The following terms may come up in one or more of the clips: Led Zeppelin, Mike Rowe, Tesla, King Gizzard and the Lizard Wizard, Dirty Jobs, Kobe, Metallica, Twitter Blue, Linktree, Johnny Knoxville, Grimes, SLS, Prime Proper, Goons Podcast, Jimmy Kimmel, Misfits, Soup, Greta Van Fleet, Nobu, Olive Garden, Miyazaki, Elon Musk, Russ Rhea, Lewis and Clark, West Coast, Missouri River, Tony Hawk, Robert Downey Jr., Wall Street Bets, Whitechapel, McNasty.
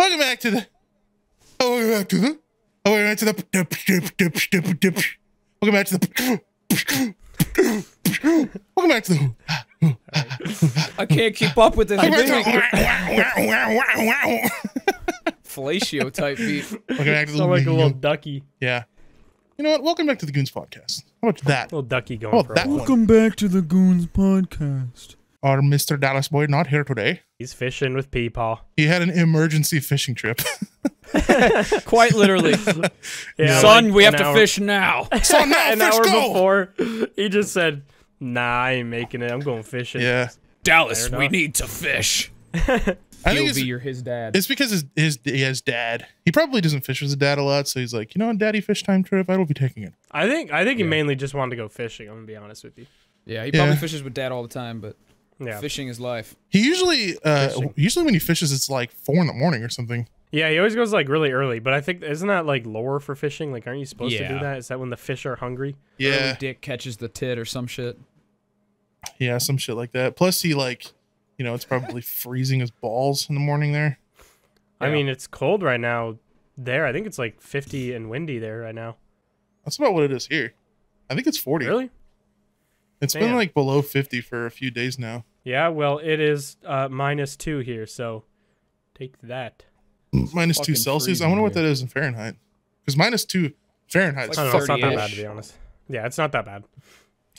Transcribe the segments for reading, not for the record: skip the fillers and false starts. Welcome back to the I can't keep up with this. Fellatio type beat. Welcome back to the like a little ducky. Yeah. You know what? Welcome back to the Goons Podcast. How about that? A little ducky going. Oh, that welcome back to the Goons Podcast. Our Mr. Dallas Boy not here today. He's fishing with Peepaw. He had an emergency fishing trip. Quite literally. Yeah, son, like we have to fish now. Son, now an fish, hour go. Before, he just said, nah, I ain't making it. I'm going fishing. Yeah. Dallas, we need to fish. You're his dad. It's because his dad. He probably doesn't fish with his dad a lot, so he's like, you know, on Daddy Fish Time trip, I will be taking it. I think he mainly just wanted to go fishing, I'm going to be honest with you. Yeah, he probably fishes with dad all the time, but... Yeah. Fishing is life. He usually when he fishes, it's like 4 in the morning or something. Yeah, he always goes like really early. But I think isn't that like lore for fishing? Like, aren't you supposed to do that? Is that when the fish are hungry? Yeah, dick catches the tit or some shit. Yeah, some shit like that. Plus, he like, you know, it's probably freezing his balls in the morning there. Yeah. I mean, it's cold right now. There, I think it's like 50 and windy there right now. That's about what it is here. I think it's 40. Really? It's been like below 50 for a few days now. Yeah, well, it is -2 here, so take that. -2 Celsius? I wonder what that is in Fahrenheit. Because -2 Fahrenheit is like, it's not that bad, to be honest. Yeah, it's not that bad.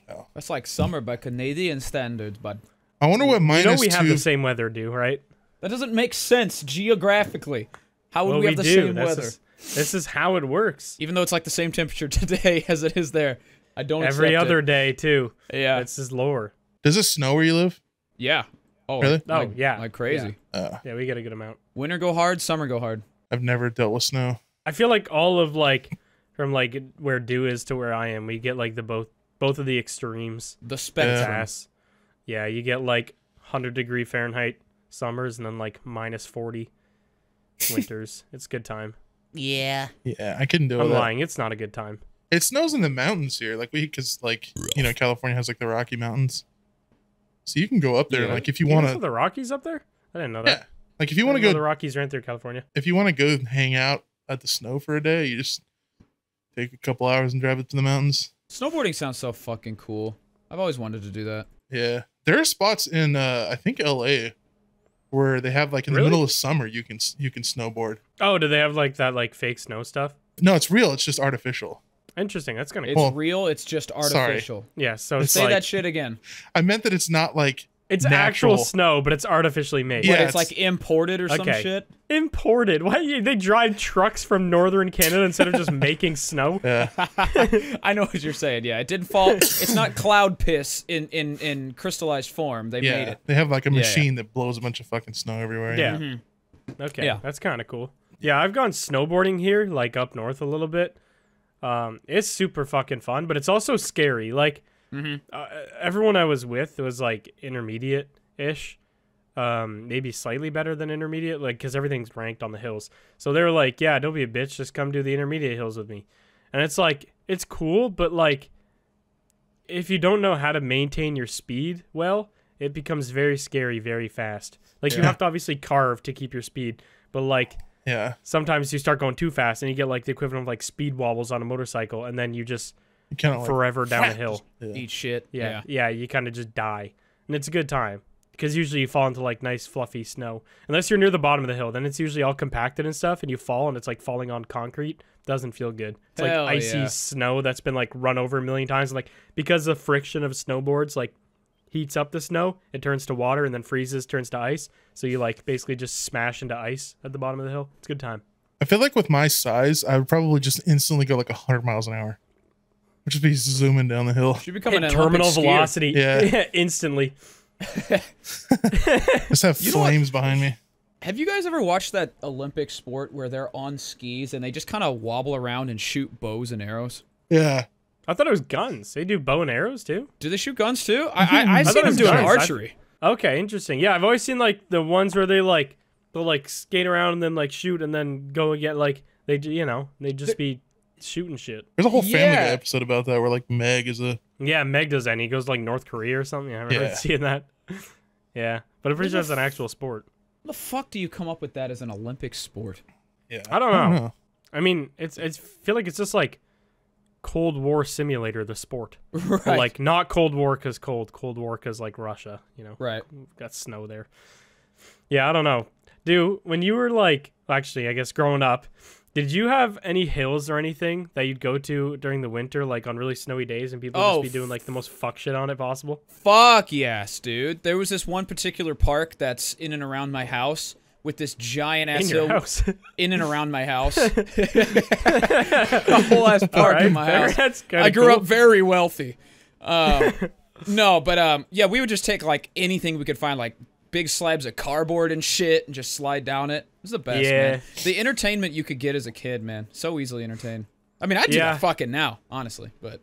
Oh. That's like summer by Canadian standards, bud. I wonder what -2... You know we have the same weather, right? That doesn't make sense geographically. How would we have the same weather? This is how it works. Even though it's like the same temperature today as it is there. I don't every other day too. Yeah, it's his lore. Does it snow where you live? Yeah. Oh, really? Oh, like, yeah. Like crazy. Yeah. Yeah, we get a good amount. Winter go hard, summer go hard. I've never dealt with snow. I feel like all of like from like where Dew is to where I am, we get like the both of the extremes. The spectrum. Yeah, you get like 100-degree Fahrenheit summers and then like -40 winters. It's a good time. Yeah. Yeah, I couldn't do it. I'm lying. It's not a good time. It snows in the mountains here, like because like you know California has like the Rocky Mountains, so you can go up there like if you want to. The Rockies up there? I didn't know that. Yeah, like if you want to go, the Rockies right through California. If you want to go hang out at the snow for a day, you just take a couple hours and drive up to the mountains. Snowboarding sounds so fucking cool. I've always wanted to do that. Yeah, there are spots in I think LA where they have like in the middle of summer you can snowboard. Oh, do they have like that like fake snow stuff? No, it's real. It's just artificial. Interesting. That's kind of cool. It's real. It's just artificial. Sorry. Yeah. So it's say like, that shit again. I meant that it's not like it's natural. Actual snow, but it's artificially made. Yeah, it's like imported or some shit. Imported? Why they drive trucks from northern Canada instead of just making snow? Yeah. I know what you're saying. Yeah, it didn't fall. It's not cloud piss in crystallized form. They made it. They have like a machine that blows a bunch of fucking snow everywhere. Yeah. Okay. Yeah. That's kind of cool. Yeah, I've gone snowboarding here, like up north a little bit. It's super fucking fun, but it's also scary. Like, everyone I was with was like intermediate-ish, maybe slightly better than intermediate, like because everything's ranked on the hills. So they're like, "Yeah, don't be a bitch, just come do the intermediate hills with me." And it's like, it's cool, but like, if you don't know how to maintain your speed well, it becomes very scary very fast. Like you have to obviously carve to keep your speed, but like. Yeah. Sometimes you start going too fast, and you get like the equivalent of like speed wobbles on a motorcycle, and then you just forever like, down a hill. Yeah. Eat shit. Yeah. Yeah. You kind of just die, and it's a good time because usually you fall into like nice fluffy snow, unless you're near the bottom of the hill. Then it's usually all compacted and stuff, and you fall, and it's like falling on concrete. Doesn't feel good. It's like icy snow that's been like run over a million times, and, like because the friction of snowboards like heats up the snow, it turns to water and then freezes, turns to ice. So you like basically just smash into ice at the bottom of the hill. It's a good time. I feel like with my size, I would probably just instantly go like 100 miles an hour. Which would be zooming down the hill. Should become an terminal velocity. Yeah. Instantly. Just have flames behind me. Have you guys ever watched that Olympic sport where they're on skis and they just kind of wobble around and shoot bows and arrows? Yeah. I thought it was guns. They do bow and arrows too. Do they shoot guns too? I see them doing archery. Okay, interesting. Yeah, I've always seen like the ones where they like they'll like skate around and then like shoot and then go and get like they you know they just be shooting shit. There's a whole Family Guy episode about that where like Meg is a Meg does that. And he goes like North Korea or something. I remember seeing that. Yeah, but I'm pretty sure it's an actual sport. the fuck do you come up with that as an Olympic sport? Yeah, I don't know. I mean, it's feel like it's just like Cold War simulator, the sport. Right. But like not Cold War because cold, Cold War because like Russia, you know. Right. Got snow there. Yeah, I don't know. Dude, when you were like, actually, I guess growing up, did you have any hills or anything that you'd go to during the winter, like on really snowy days, and people would just be doing like the most fuck shit on it possible? Fuck yes, dude. There was this one particular park that's in and around my house with this giant ass hill. In and around my house. The whole ass park in my house. That's I grew up very wealthy. No, but yeah, we would just take like anything we could find, like big slabs of cardboard and shit, and just slide down it. It was the best, man. The entertainment you could get as a kid, man. So easily entertained. I mean, I do that fucking now, honestly, but...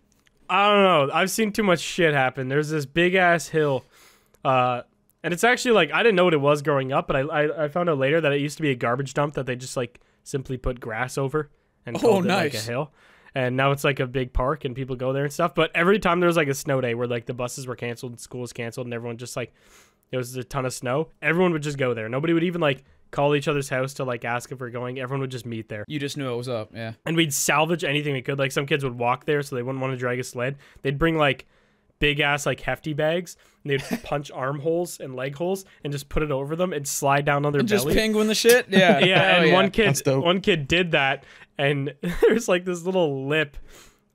I don't know. I've seen too much shit happen. There's this big-ass hill, and it's actually, like, I didn't know what it was growing up, but I found out later that it used to be a garbage dump that they just, like, simply put grass over and called it, like, a hill. And now it's like a big park and people go there and stuff. But every time there was like a snow day where like the buses were canceled and school was canceled and everyone just like, there was a ton of snow, everyone would just go there. Nobody would even like call each other's house to like ask if we're going. Everyone would just meet there. You just knew it was up, yeah. And we'd salvage anything we could. Like some kids would walk there so they wouldn't want to drag a sled. They'd bring like big ass like hefty bags and they'd punch armholes and leg holes and just put it over them and slide down on their belly. Just penguin the shit? Yeah. Yeah, and one kid did that. And there's like this little lip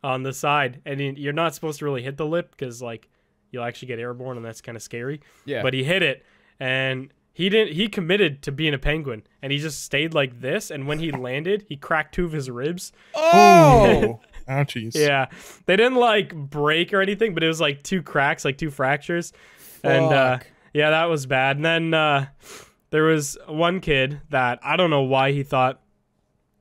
on the side, and you're not supposed to really hit the lip because like you'll actually get airborne, and that's kind of scary. Yeah. But he hit it, and he didn't. He committed to being a penguin, and he just stayed like this. And when he landed, he cracked two of his ribs. Oh, ouchies! Yeah, they didn't like break or anything, but it was like two cracks, like two fractures. Fuck. And yeah, that was bad. And then there was one kid that I don't know why he thought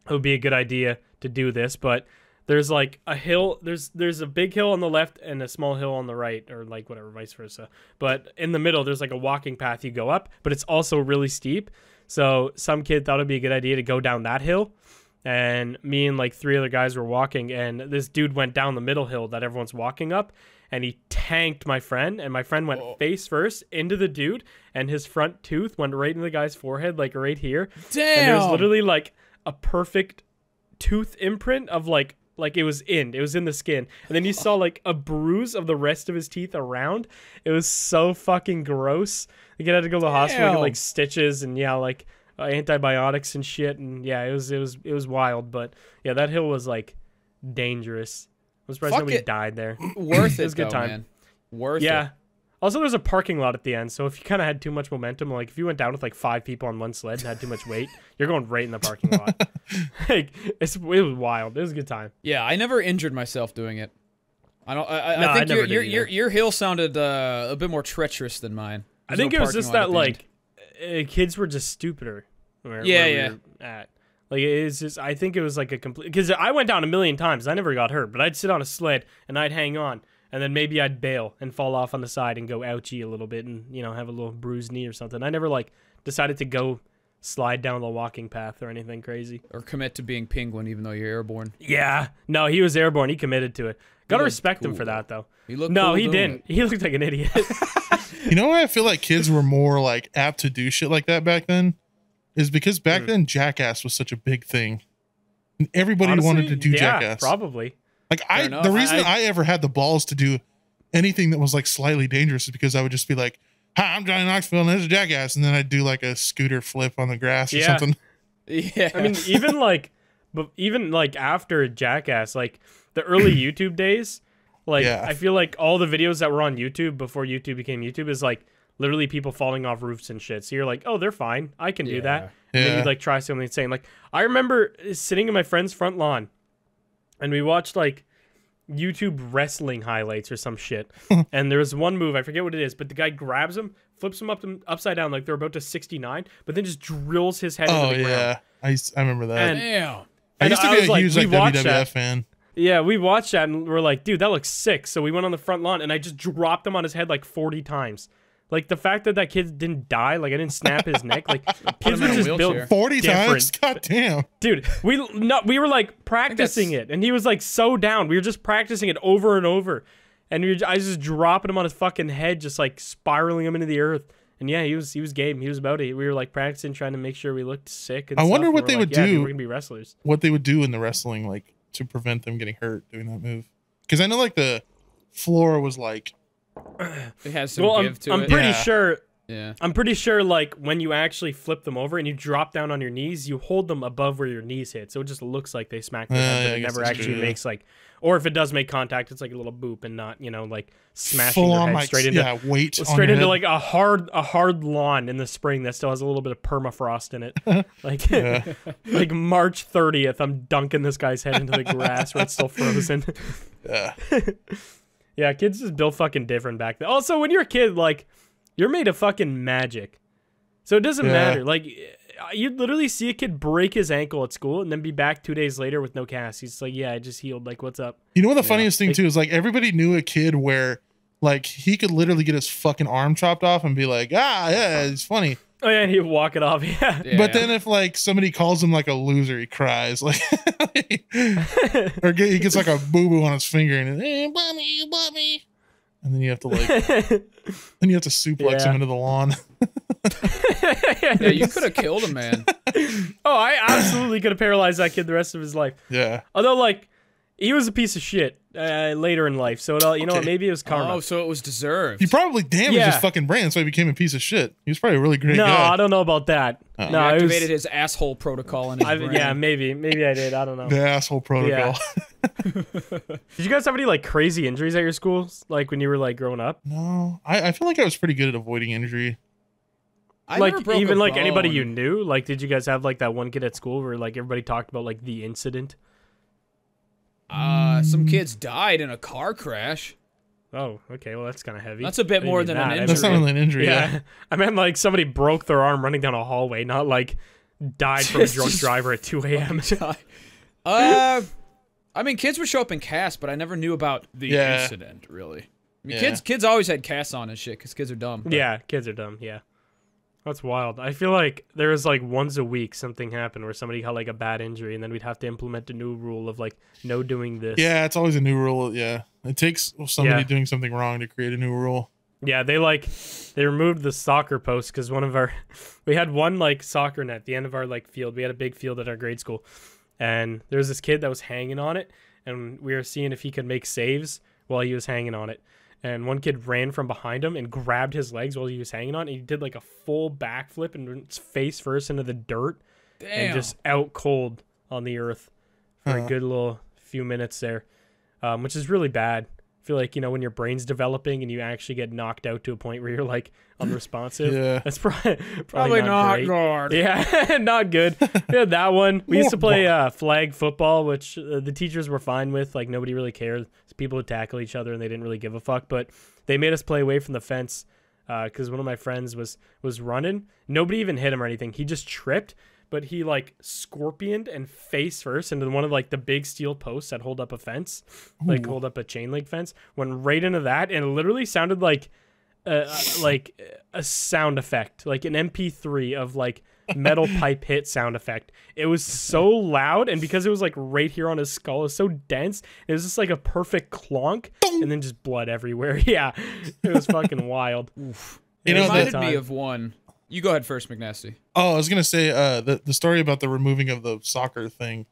it would be a good idea to do this, but there's like a hill, there's a big hill on the left and a small hill on the right, or like whatever, vice versa. But in the middle, there's like a walking path you go up, but it's also really steep. So some kid thought it'd be a good idea to go down that hill, and me and like three other guys were walking, and this dude went down the middle hill that everyone's walking up, and he tanked my friend, and my friend went face first into the dude, and his front tooth went right into the guy's forehead, like right here. Damn! And there's literally like a perfect tooth imprint of like it was in the skin, and then you saw like a bruise of the rest of his teeth around. It was so fucking gross. Like, I had to go to the hospital and get like stitches and like antibiotics and shit, and it was wild. But yeah, that hill was like dangerous. I was surprised nobody died there. Worth it. It was a good time, man. Worth it. Also, there's a parking lot at the end, so if you kind of had too much momentum, like if you went down with like 5 people on one sled and had too much weight, you're going right in the parking lot. Like, it was wild. It was a good time. Yeah, I never injured myself doing it. I think your hill sounded a bit more treacherous than mine. I think it was just that like kids were just stupider. Where we were at. Like, it's just, I think it was like a complete, because I went down a million times. I never got hurt, but I'd sit on a sled and I'd hang on. And then maybe I'd bail and fall off on the side and go ouchie a little bit and, you know, have a little bruised knee or something. I never, like, decided to go slide down the walking path or anything crazy. Or commit to being penguin even though you're airborne. Yeah. No, he was airborne. He committed to it. Gotta respect him for that, though. He looked cool. No, he didn't. He looked like an idiot. You know why I feel like kids were more, like, apt to do shit like that back then? Is because back then, Jackass was such a big thing. And everybody wanted to do Jackass. Probably. Like, the reason I ever had the balls to do anything that was, like, slightly dangerous is because I would just be like, hi, I'm Johnny Knoxville, and there's a jackass. And then I'd do, like, a scooter flip on the grass or something. Yeah. I mean, even, like, after Jackass, like, the early YouTube days, like, I feel like all the videos that were on YouTube before YouTube became YouTube is, like, literally people falling off roofs and shit. So you're like, oh, they're fine. I can do that. And then you'd, like, try something insane. Like, I remember sitting in my friend's front lawn, and we watched, like, YouTube wrestling highlights or some shit. And there was one move, I forget what it is, but the guy grabs him, flips him upside down like they're about to 69, but then just drills his head into the ground. I remember that. And, damn. And I used to be a huge, like, WWF fan. Yeah, we watched that, and we're like, dude, that looks sick. So we went on the front lawn, and I just dropped him on his head like 40 times. Like, the fact that that kid didn't die, like, I didn't snap his neck. Like, kids were just built 40 times? God damn. Dude, we were, like, practicing it. And he was, like, so down. We were just practicing it over and over. And I was just dropping him on his fucking head, just, like, spiraling him into the earth. And yeah, he was game. He was about it. We were like practicing, trying to make sure we looked sick. And I wonder what they would do. Dude, we're gonna be wrestlers. What they would do in the wrestling, like to prevent them getting hurt doing that move. Because I know like the floor was like it has some give to it. I'm pretty sure like when you actually flip them over and you drop down on your knees, you hold them above where your knees hit, so it just looks like they smack them up, but it never actually makes like, or if it does make contact, it's like a little boop and not, you know, like smashing their head straight into weight like a hard lawn in the spring that still has a little bit of permafrost in it. Like like March 30th, I'm dunking this guy's head into the grass where it's still frozen. Yeah. Yeah, kids just built fucking different back then. Also, when you're a kid, like, you're made of fucking magic. So it doesn't matter. Like, you'd literally see a kid break his ankle at school and then be back 2 days later with no cast. He's like, yeah, I just healed. Like, what's up? You know what the funniest thing, too, is, like, everybody knew a kid where, like, he could literally get his fucking arm chopped off and be like, ah, yeah, it's funny. Oh, yeah, and he'd walk it off, yeah. But then if, like, somebody calls him, like, a loser, he cries. Like, or he gets, like, a boo-boo on his finger and, hey, mommy, mommy. And then you have to, like, then you have to suplex him into the lawn. Yeah, you could have killed him, man. Oh, I absolutely could have paralyzed that kid the rest of his life. Yeah. Although, like, he was a piece of shit later in life, so it all, you know what, maybe it was karma. Oh, so it was deserved. He probably damaged his fucking brain, so he became a piece of shit. He was probably a really great guy. No, I don't know about that. Oh. No, he activated his asshole protocol in his brain. Yeah, maybe I did. I don't know. The asshole protocol. Yeah. Did you guys have any like crazy injuries at your school, like when you were like growing up? No, I feel like I was pretty good at avoiding injury. I like even like bone. Anybody you knew, like did you guys have like that one kid at school where like everybody talked about like the incident? Some kids died in a car crash. Oh, okay. Well, that's kind of heavy. That's a bit more than an injury. That's not really an injury. Yeah. I meant like somebody broke their arm running down a hallway, not like died from a drunk driver at 2 a.m. I mean, kids would show up in casts, but I never knew about the incident, really. I mean, kids always had casts on and shit because kids are dumb. But. Yeah, kids are dumb, yeah. That's wild. I feel like there was like once a week something happened where somebody had like a bad injury and then we'd have to implement a new rule of like no doing this. Yeah, it's always a new rule. Yeah. It takes somebody doing something wrong to create a new rule. Yeah, they removed the soccer post because one of our we had one like soccer net at the end of our like field. We had a big field at our grade school and there was this kid that was hanging on it and we were seeing if he could make saves while he was hanging on it. And one kid ran from behind him and grabbed his legs while he was hanging on. And he did like a full backflip and went face first into the dirt. Damn. And just out cold on the earth for a good little few minutes there, which is really bad. I feel like, you know, when your brain's developing and you actually get knocked out to a point where you're like unresponsive, that's probably not good. Yeah, not good. We had that one. We used to play flag football, which the teachers were fine with. Like nobody really cared. People would tackle each other and they didn't really give a fuck. But they made us play away from the fence because one of my friends was running. Nobody even hit him or anything. He just tripped. But he like scorpioned and face first into one of like the big steel posts that hold up a fence, like hold up a chain link fence. Went right into that, and it literally sounded like a sound effect, like an MP3 of like metal pipe hit sound effect. It was so loud, and because it was like right here on his skull, it's so dense. It was just like a perfect clonk, and then just blood everywhere. Yeah, it was fucking wild. Oof. It reminded me of one. You go ahead first, McNasty. Oh, I was gonna say the story about the removing of the soccer thing.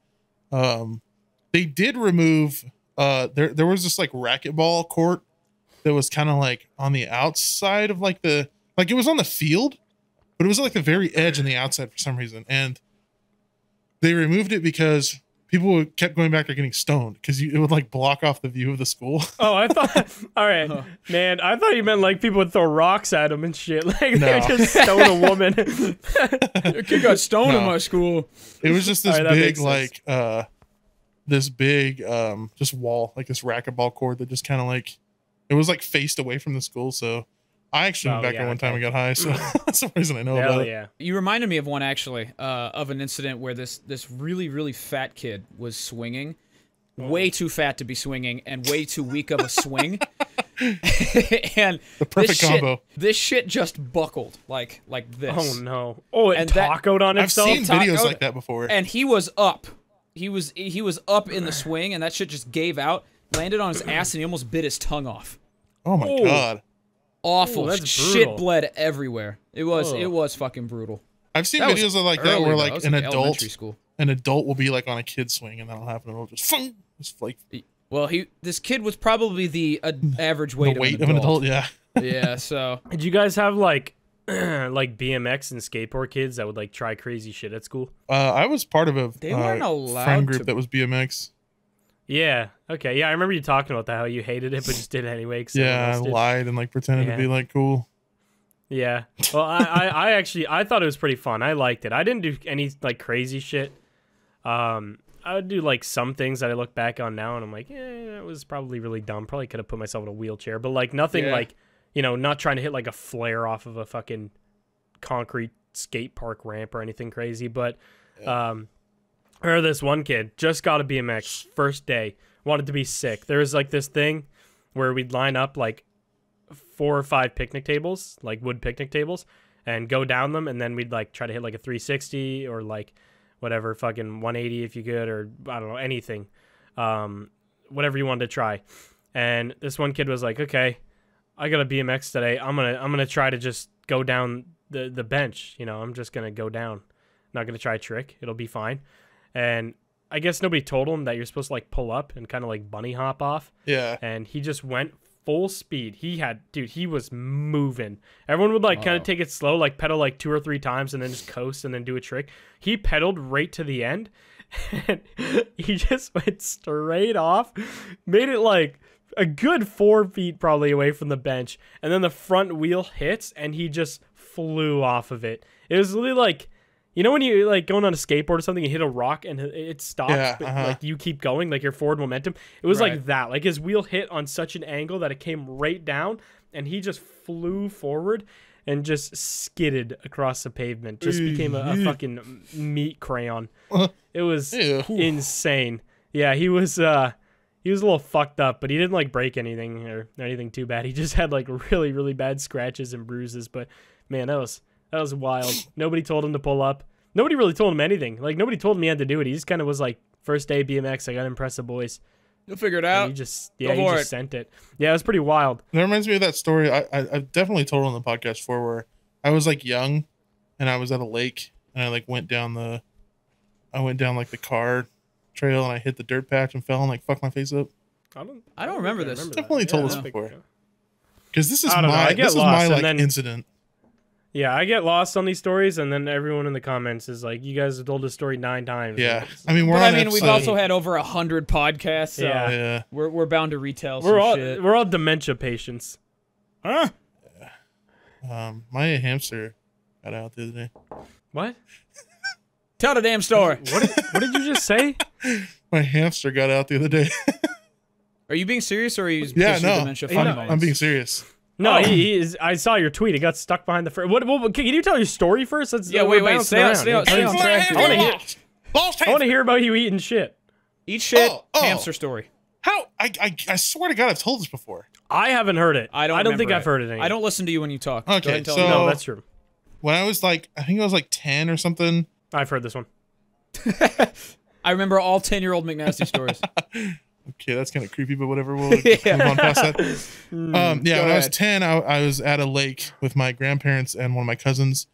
They did remove there was this like racquetball court that was kind of like on the outside of like the it was on the field, but it was like the very edge on the outside for some reason, and they removed it because people kept going back there getting stoned because it would like block off the view of the school. Oh, I thought, all right, man, I thought you meant like people would throw rocks at him and shit. Like they would just stone a woman. A kid got stoned in my school. It was just this big, like, this big, just wall, like this racquetball court that just kind of like, it was like faced away from the school. So I actually went back there one time and got high. So that's the reason I know about it. You reminded me of one actually, of an incident where this really, really fat kid was swinging. Way too fat to be swinging and way too weak of a swing. And the perfect combo. This shit just buckled like this. Oh no. Oh, it tacoed on itself. I've seen videos like that before. And he was up. He was up in the swing and that shit just gave out, landed on his ass and he almost bit his tongue off. Oh my god. awful. Ooh, shit bled everywhere. It was it was fucking brutal. I've seen videos of like that where like an adult will be like on a kid swing and that'll happen and it'll just like. Well, this kid was probably the average weight of an adult. Yeah. Yeah. So did you guys have like BMX and skateboard kids that would like try crazy shit at school? I was part of a friend group that was BMX. Yeah. Okay. Yeah, I remember you talking about that, how you hated it but just did it anyway. Yeah, I lied and like pretended to be like cool. Yeah. Well, I actually thought it was pretty fun. I liked it. I didn't do any like crazy shit. I would do like some things that I look back on now and I'm like, yeah, it was probably really dumb. Probably could have put myself in a wheelchair, but like nothing like, you know, not trying to hit like a flare off of a fucking concrete skate park ramp or anything crazy. But I remember this one kid just got a BMX first day, wanted to be sick. There was like this thing where we'd line up like 4 or 5 picnic tables, like wood picnic tables, and go down them. And then we'd like try to hit like a 360 or like whatever, fucking 180 if you could, or I don't know, anything, whatever you wanted to try. And this one kid was like, okay, I got a BMX today. I'm going to try to just go down the bench. You know, I'm just going to go down. Not going to try a trick. It'll be fine. And I guess nobody told him that you're supposed to like pull up and kind of like bunny hop off. Yeah. And he just went full speed. He had, dude, he was moving. Everyone would like kind of take it slow, like pedal like 2 or 3 times and then just coast and then do a trick. He pedaled right to the end and he just went straight off, made it like a good 4 feet probably away from the bench. And then the front wheel hits and he just flew off of it. It was really like, you know when you like going on a skateboard or something, you hit a rock and it stops, but like you keep going, like your forward momentum. It was like that. Like his wheel hit on such an angle that it came right down, and he just flew forward and just skidded across the pavement. Just became a fucking meat crayon. It was insane. Yeah, he was a little fucked up, but he didn't like break anything or anything too bad. He just had like really, really bad scratches and bruises. But man, that was wild. Nobody told him to pull up. Nobody really told him anything. Like, nobody told him he had to do it. He just kind of was like, first day BMX, I got to impress the boys. You'll figure it out. And he just, he just sent it. Yeah, it was pretty wild. That reminds me of that story I've definitely told on the podcast before, where I was like young and I was at a lake and I like went down the, I went down like the car trail and I hit the dirt patch and fell and like fucked my face up. I don't remember this. I've definitely told this before. Because this is my, this is my like incident. Yeah, I get lost on these stories, and then everyone in the comments is like, "You guys have told this story 9 times." Yeah, I mean, we've also had over 100 podcasts. So yeah, we're bound to retell. We're all dementia patients. Huh? Yeah. My hamster got out the other day. What? Tell the damn story. What did you just say? My hamster got out the other day. Are you being serious, or are you just dementia? I'm being serious. No, he is. I saw your tweet. It got stuck behind the front. What? Can you tell your story first? Let's, wait. Stay on track. I want to hear about you eating shit. Eat shit. Hamster story. How? I swear to God, I've told this before. I haven't heard it. I don't think I've heard it. I don't listen to you when you talk. Okay, so no, that's true. When I was like, I think I was like 10 or something. I've heard this one. I remember all 10-year-old McNasty stories. Okay, that's kind of creepy, but whatever. We'll move on past that. Yeah, when I was 10, I was at a lake with my grandparents and one of my cousins,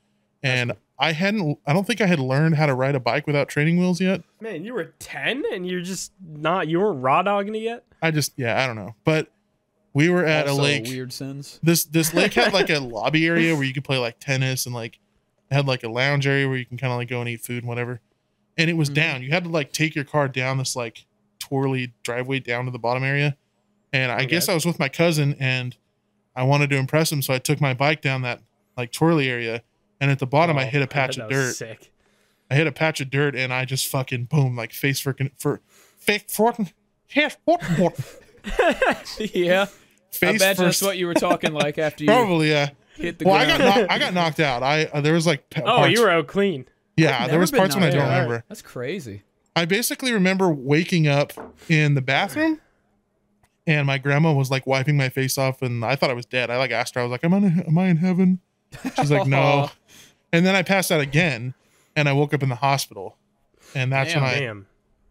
and I don't think I had learned how to ride a bike without training wheels yet. Man, you were 10 and you're just not. You weren't raw dogging it yet. I don't know. But we were at a lake. Weird sins. This lake had like a lobby area where you could play like tennis, and like it had like a lounge area where you can kind of like go and eat food and whatever. And it was down. You had to like take your car down this like twirly driveway down to the bottom area, and I guess I was with my cousin and I wanted to impress him, so I took my bike down that like twirly area, and at the bottom I hit a patch of dirt. Sick. I hit a patch of dirt and I just fucking boom, like face yeah, face I imagine that's what you were talking like after you probably hit the ground. I got knocked out. There was like parts. You were out clean. Yeah, there was parts when I don't remember. That's crazy. I basically remember waking up in the bathroom and my grandma was like wiping my face off, and I thought I was dead. I like asked her, I was like, am I in heaven? She's like, no. And then I passed out again and I woke up in the hospital, and that's when I,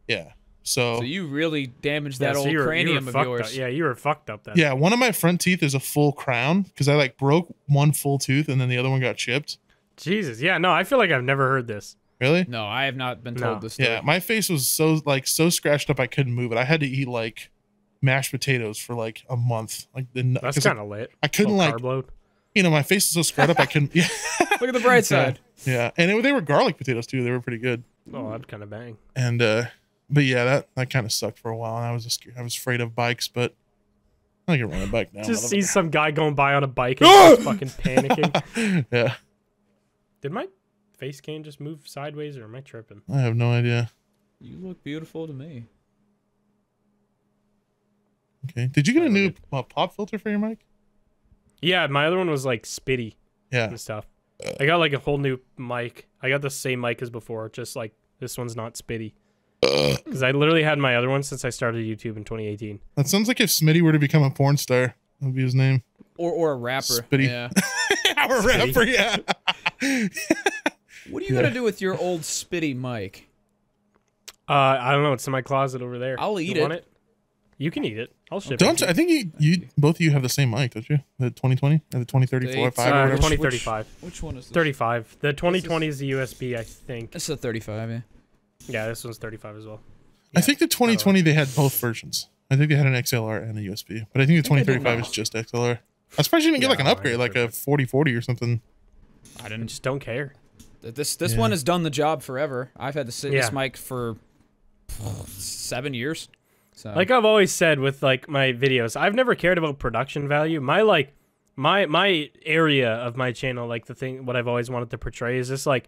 yeah. So you really damaged that old cranium of yours. Yeah, you were fucked up then. Yeah, one of my front teeth is a full crown because I like broke one full tooth and then the other one got chipped. Jesus. Yeah, no, I feel like I've never heard this. Really? No, I have not been told this story. Yeah, my face was so scratched up I couldn't move it. I had to eat like mashed potatoes for like a month. Like that's kind of lit. I couldn't like carb load. You know, my face was so scratched up I couldn't. Yeah. Look at the bright side. Yeah, and they were garlic potatoes too. They were pretty good. Oh, I'd kind of bang. And but yeah, that kind of sucked for a while, and I was just scared. I was afraid of bikes, but I can run a bike now. Just see some guy going by on a bike and just fucking panicking. Yeah. Did my face can just move sideways, or am I tripping? I have no idea. You look beautiful to me. Okay. Did you get a new pop filter for your mic? Yeah, my other one was like spitty. Yeah. And stuff. I got like a whole new mic. I got the same mic as before, just like this one's not spitty. Because I literally had my other one since I started YouTube in 2018. That sounds like if Smitty were to become a porn star, that would be his name. Or a rapper. Spitty. Yeah. Or a rapper, yeah. What are you going to do with your old spitty mic? I don't know. It's in my closet over there. I'll eat it. You can eat it. I'll ship it. I think you both of you have the same mic, don't you? The 2020 and the 2034 5 or whatever. 2035. Which one is this? 35. The 2020 is the USB, I think. It's the 35, yeah. Yeah, this one's 35 as well. Yeah. I think the 2020 they had both versions. I think they had an XLR and a USB, but I think the 2035 is just XLR. I was surprised you didn't get like an upgrade, like a 4040 or something. I just don't care. This one has done the job forever. I've had to sit this mic for 7 years. So. Like I've always said with like my videos, I've never cared about production value. My area of my channel, like the thing what I've always wanted to portray is this like,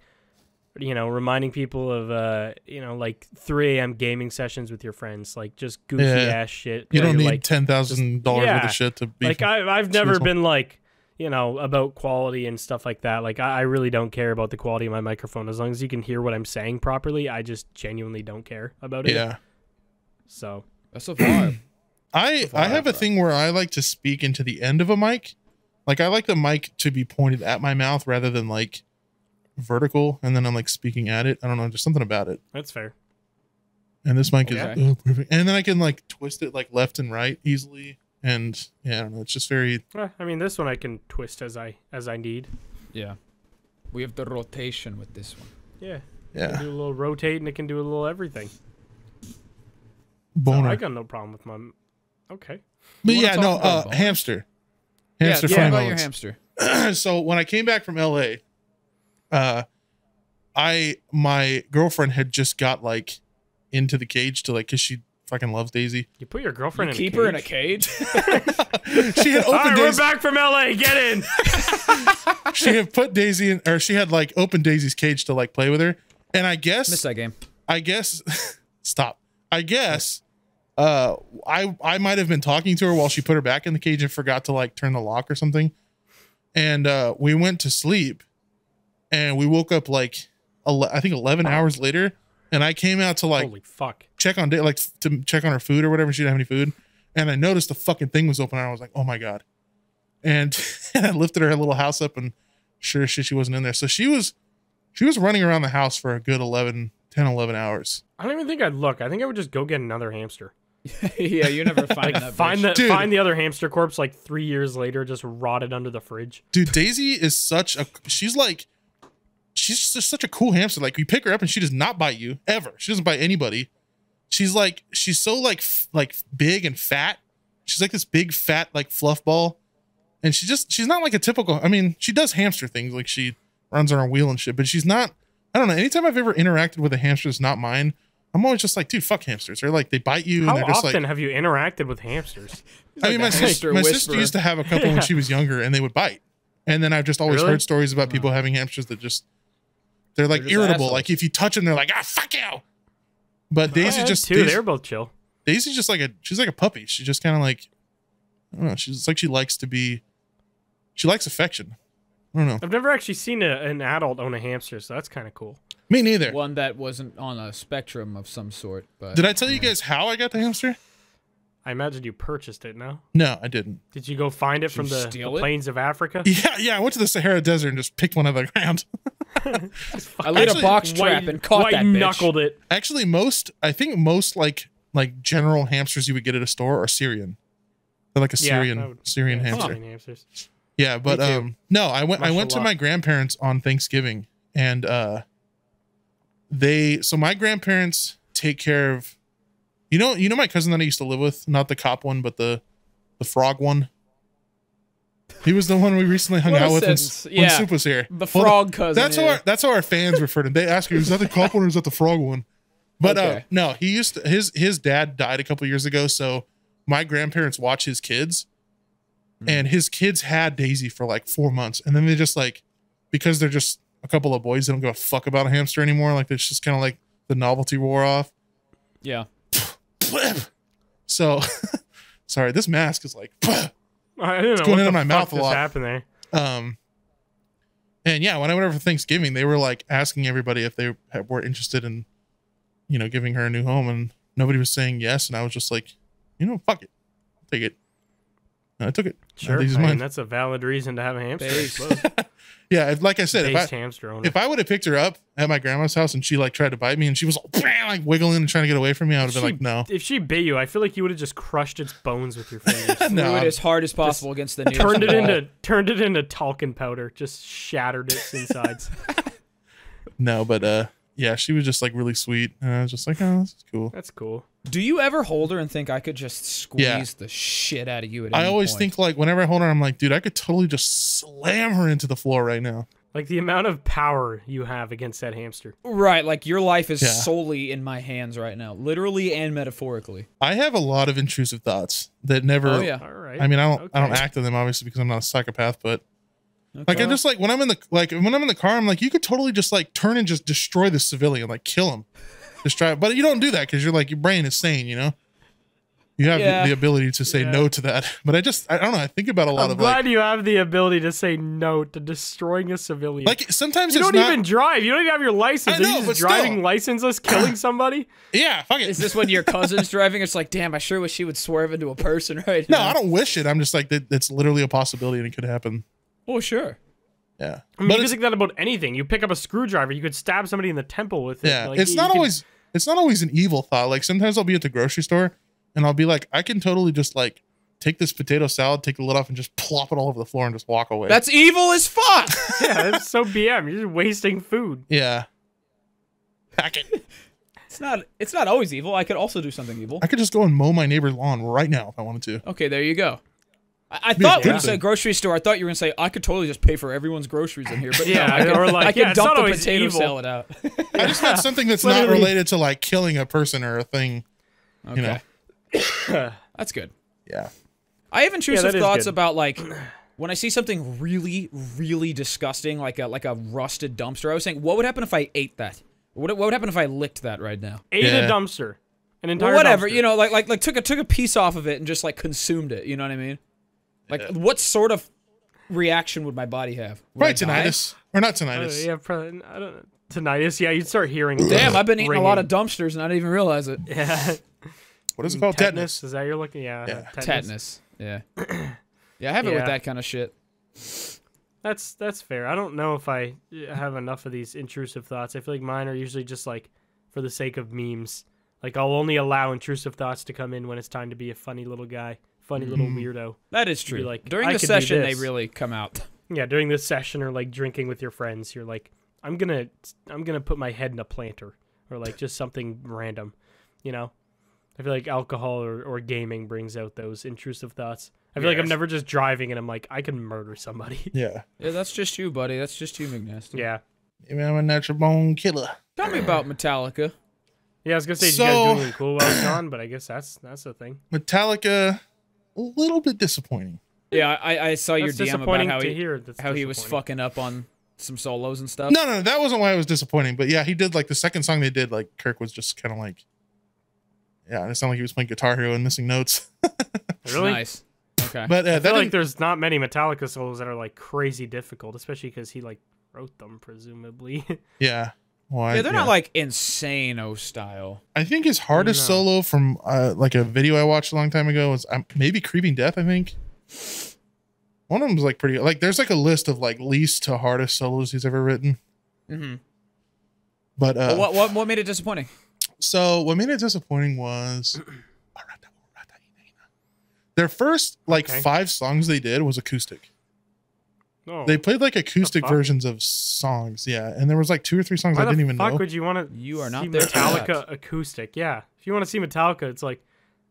you know, reminding people of you know, like 3 AM gaming sessions with your friends, like just goofy ass shit. You don't need like $10,000 worth of shit to be like. I've never been like, you know, about quality and stuff like that. Like I really don't care about the quality of my microphone as long as you can hear what I'm saying properly. I just genuinely don't care about it. Yeah. So that's a vibe. I have a thing where I like to speak into the end of a mic. Like I like the mic to be pointed at my mouth rather than like vertical, and then I'm like speaking at it. I don't know, just something about it. That's fair. And this mic is perfect. And then I can like twist it like left and right easily. And yeah, I don't know. It's just very. I mean, this one I can twist as I need. Yeah, we have the rotation with this one. Yeah. Yeah. It can do a little rotate, and it can do a little everything. Boner. No, I got no problem with my. Okay. But yeah, no. Hamster. Hamster. Yeah, about your hamster. So when I came back from LA. My girlfriend had just got like into the cage to like, cause she fucking loves Daisy. You put your girlfriend in a cage? Keep her in a cage? She had opened Daisy. All right, we're back from LA. Get in. She had put Daisy in, or she had like opened Daisy's cage to like play with her. And I guess. Missed that game. I guess. Stop. I guess. I might have been talking to her while she put her back in the cage and forgot to like turn the lock or something. And we went to sleep. And we woke up like, I think 11 hours later, and I came out to like, holy fuck, check on her food or whatever. She didn't have any food, and I noticed the fucking thing was open. And I was like, oh my god, and I lifted her little house up, and sure as shit, she wasn't in there. So she was running around the house for a good 11 hours. I don't even think I'd look. I think I would just go get another hamster. Yeah, you never find like, that. Find the other hamster corpse like 3 years later, just rotted under the fridge. Dude, Daisy is such a. She's like. She's just such a cool hamster. Like you pick her up and she does not bite you ever. She doesn't bite anybody. She's like, she's so like big and fat. She's like this big fat, like fluff ball. And she's not like a typical, I mean, she does hamster things. Like she runs on her wheel and shit, but she's not, I don't know. Anytime I've ever interacted with a hamster that's not mine, I'm always just like, dude, fuck hamsters. They're like, they bite you. How and just often like, have you interacted with hamsters? I mean, my sister used to have a couple when she was younger and they would bite. And then I've just always heard stories about people having hamsters that just, they're like irritable. Assholes. Like if you touch them, they're like, ah, fuck you. But Daisy just too. They're both chill. Daisy's just like she's like a puppy. She just kind of like, I don't know. She's like she likes affection. I don't know. I've never actually seen an adult own a hamster, so that's kind of cool. Me neither. One that wasn't on a spectrum of some sort. But did I tell you guys how I got the hamster? I imagine you purchased it, no? No, I didn't. Did you go find it from the plains of Africa? Yeah, I went to the Sahara Desert and just picked one out of the ground. I laid a box trap and caught that bitch. Knuckled it. Actually, I think most like general hamsters you would get at a store are Syrian. They're like a Syrian hamster. Yeah, but no, I went to my grandparents on Thanksgiving, and so my grandparents take care of, you know my cousin that I used to live with, not the cop one, but the frog one. He was the one we recently hung out with when Soup was here. The frog cousin. That's how our fans refer to him. They ask, is that the cop one or is that the frog one? But no, he used to, his dad died a couple years ago, so my grandparents watch his kids, and his kids had Daisy for like 4 months, and then they just because they're just a couple of boys, they don't give a fuck about a hamster anymore. Like it's just kind of like the novelty wore off. Yeah. So, sorry, this mask is like. I didn't know what the fuck just happened there. And yeah, when I went over for Thanksgiving, they were like asking everybody if they were interested in, giving her a new home, and nobody was saying yes. And I was just like, fuck it, I'll take it. And I took it. Sure, man, that's a valid reason to have a hamster. Yeah, like I said, if I would have picked her up at my grandma's house and she tried to bite me and she was like wiggling and trying to get away from me, I would have been like, no. If she bit you, I feel like you would have just crushed its bones with your fingers. No, it as hard as possible against the turned it into talcum powder, just shattered its insides. No, but yeah, she was just like really sweet, and I was just like, oh, that's cool. That's cool. Do you ever hold her and think I could just squeeze the shit out of you? I always think like whenever I hold her, I'm like, dude, I could totally just slam her into the floor right now. Like the amount of power you have against that hamster. Right, like your life is solely in my hands right now, literally and metaphorically. I have a lot of intrusive thoughts that never. Oh yeah. All right. I mean, I don't act on them obviously because I'm not a psychopath, but like I just when I'm in the car, I'm like, you could totally just turn and just destroy this civilian, kill him. Just try, but you don't do that because you're your brain is sane, You have the ability to say no to that. But I don't know. I think about a lot of. I'm glad you have the ability to say no to destroying a civilian. Like sometimes you don't even drive. You don't even have your license. I know, but driving licenseless, killing somebody. Yeah, fuck it. Is this when your cousin's driving? It's like, damn, I sure wish she would swerve into a person right now. No, I don't wish it. I'm just like that's literally a possibility and it could happen. Oh sure. Yeah, I mean, but you can think that about anything. You pick up a screwdriver, you could stab somebody in the temple with it. Yeah, it's not always an evil thought. Like sometimes I'll be at the grocery store and I'll be like, I can totally just take this potato salad, take the lid off and just plop it all over the floor and just walk away. That's evil as fuck. Yeah, that's so BM. You're just wasting food. Yeah. Pack it. It's not always evil. I could also do something evil. I could just go and mow my neighbor's lawn right now if I wanted to. Okay, there you go. I thought when you said grocery store, I thought you were going to say, I could totally just pay for everyone's groceries in here. But yeah, no, I could dump the potato salad out. I just got something that's not related to killing a person or a thing. Okay. That's good. Yeah. I have intrusive thoughts about when I see something really, really disgusting, like a rusted dumpster. I was saying, what would happen if I ate that? What would happen if I licked that right now? Ate a dumpster. An entire dumpster. Like took a piece off of it and just consumed it. You know what I mean? What sort of reaction would my body have? Right, tinnitus. Or not tinnitus. Yeah, probably, I don't know. Tinnitus, yeah, you'd start hearing. Damn, I've been eating a lot of dumpsters and I didn't even realize it. Yeah. What is it called? Tetanus? Is that you're looking? Yeah, yeah. Tetanus. Yeah. Yeah, I have it with that kind of shit. That's fair. I don't know if I have enough of these intrusive thoughts. I feel like mine are usually just for the sake of memes. Like I'll only allow intrusive thoughts to come in when it's time to be a funny little guy. Funny little weirdo. That is true. During the session, they really come out. Yeah, during the session or drinking with your friends, you're like, I'm gonna put my head in a planter or just something random, I feel like alcohol or gaming brings out those intrusive thoughts. I feel like I'm never just driving and I'm like, I can murder somebody. Yeah. Yeah, that's just you, buddy. That's just you, McNasty. Yeah. I'm a natural bone killer. Tell me about Metallica. Yeah, I was gonna say you guys do really cool while it's on, but I guess that's the thing. Metallica. A little bit disappointing. Yeah, I saw your DM about how he was fucking up on some solos and stuff. No, that wasn't why it was disappointing. But yeah, he did the second song they did. Kirk was just kind of yeah, it sounded like he was playing Guitar Hero and missing notes. Really nice. Okay, but I feel like there's not many Metallica solos that are crazy difficult, especially because he wrote them presumably. Yeah. Well, yeah, they're not insane-o style. I think his hardest solo from a video I watched a long time ago was maybe Creeping Death, I think. One of them was pretty... there's a list of least to hardest solos he's ever written. Mm-hmm. But what made it disappointing? So what made it disappointing was their first like five songs they did was acoustic. No. They played like acoustic versions of songs, yeah. And there was like 2 or 3 songs I didn't even know. Why the fuck would you want to? You are not there. Metallica acoustic, yeah. If you want to see Metallica, it's like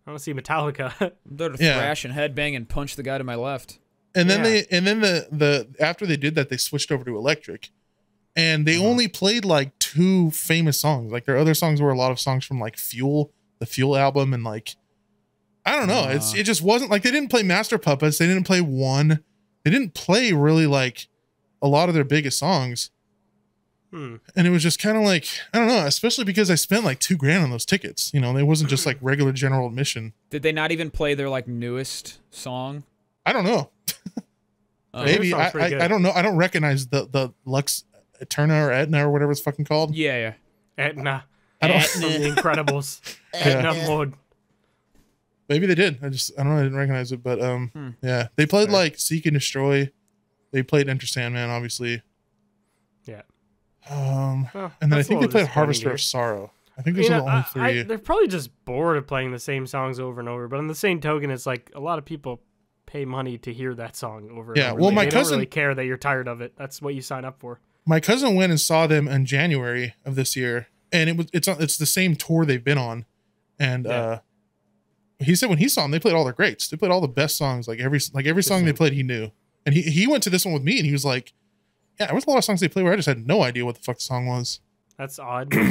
I want to see Metallica. They're to thrash and headbang and punch the guy to my left. And then the after they did that, they switched over to electric, and they only played like 2 famous songs. Like their other songs were a lot of songs from like Fuel, the Fuel album, and like I don't know. It's it just wasn't like they didn't play Master Puppets. They didn't play One. They didn't play really like a lot of their biggest songs. And it was just kind of like, I don't know, especially because I spent like $2,000 on those tickets. You know, it wasn't just like regular general admission. Did they not even play their like newest song? I don't know. Maybe. I don't know. I don't recognize the Lux Eterna or Aetna or whatever it's fucking called. Yeah. Yeah. Aetna. I don't Aetna. The Incredibles. Aetna Lord. Maybe they did. I don't know. I didn't recognize it, but yeah, they played like Seek and Destroy. They played Enter Sandman, obviously. Yeah. And then I think they played Harvester of Sorrow. I think those are the only 3. They're probably just bored of playing the same songs over and over. But on the same token, it's like a lot of people pay money to hear that song over. Yeah. And over. Well, my cousin don't really care that you're tired of it. That's what you sign up for. My cousin went and saw them in January of this year, and it's the same tour they've been on, and he said when he saw them, they played all their greats. They played all the best songs. Like every song they played, he knew. And he went to this one with me, and he was like, "Yeah, there was a lot of songs they played where I just had no idea what the fuck the song was." That's odd. Maybe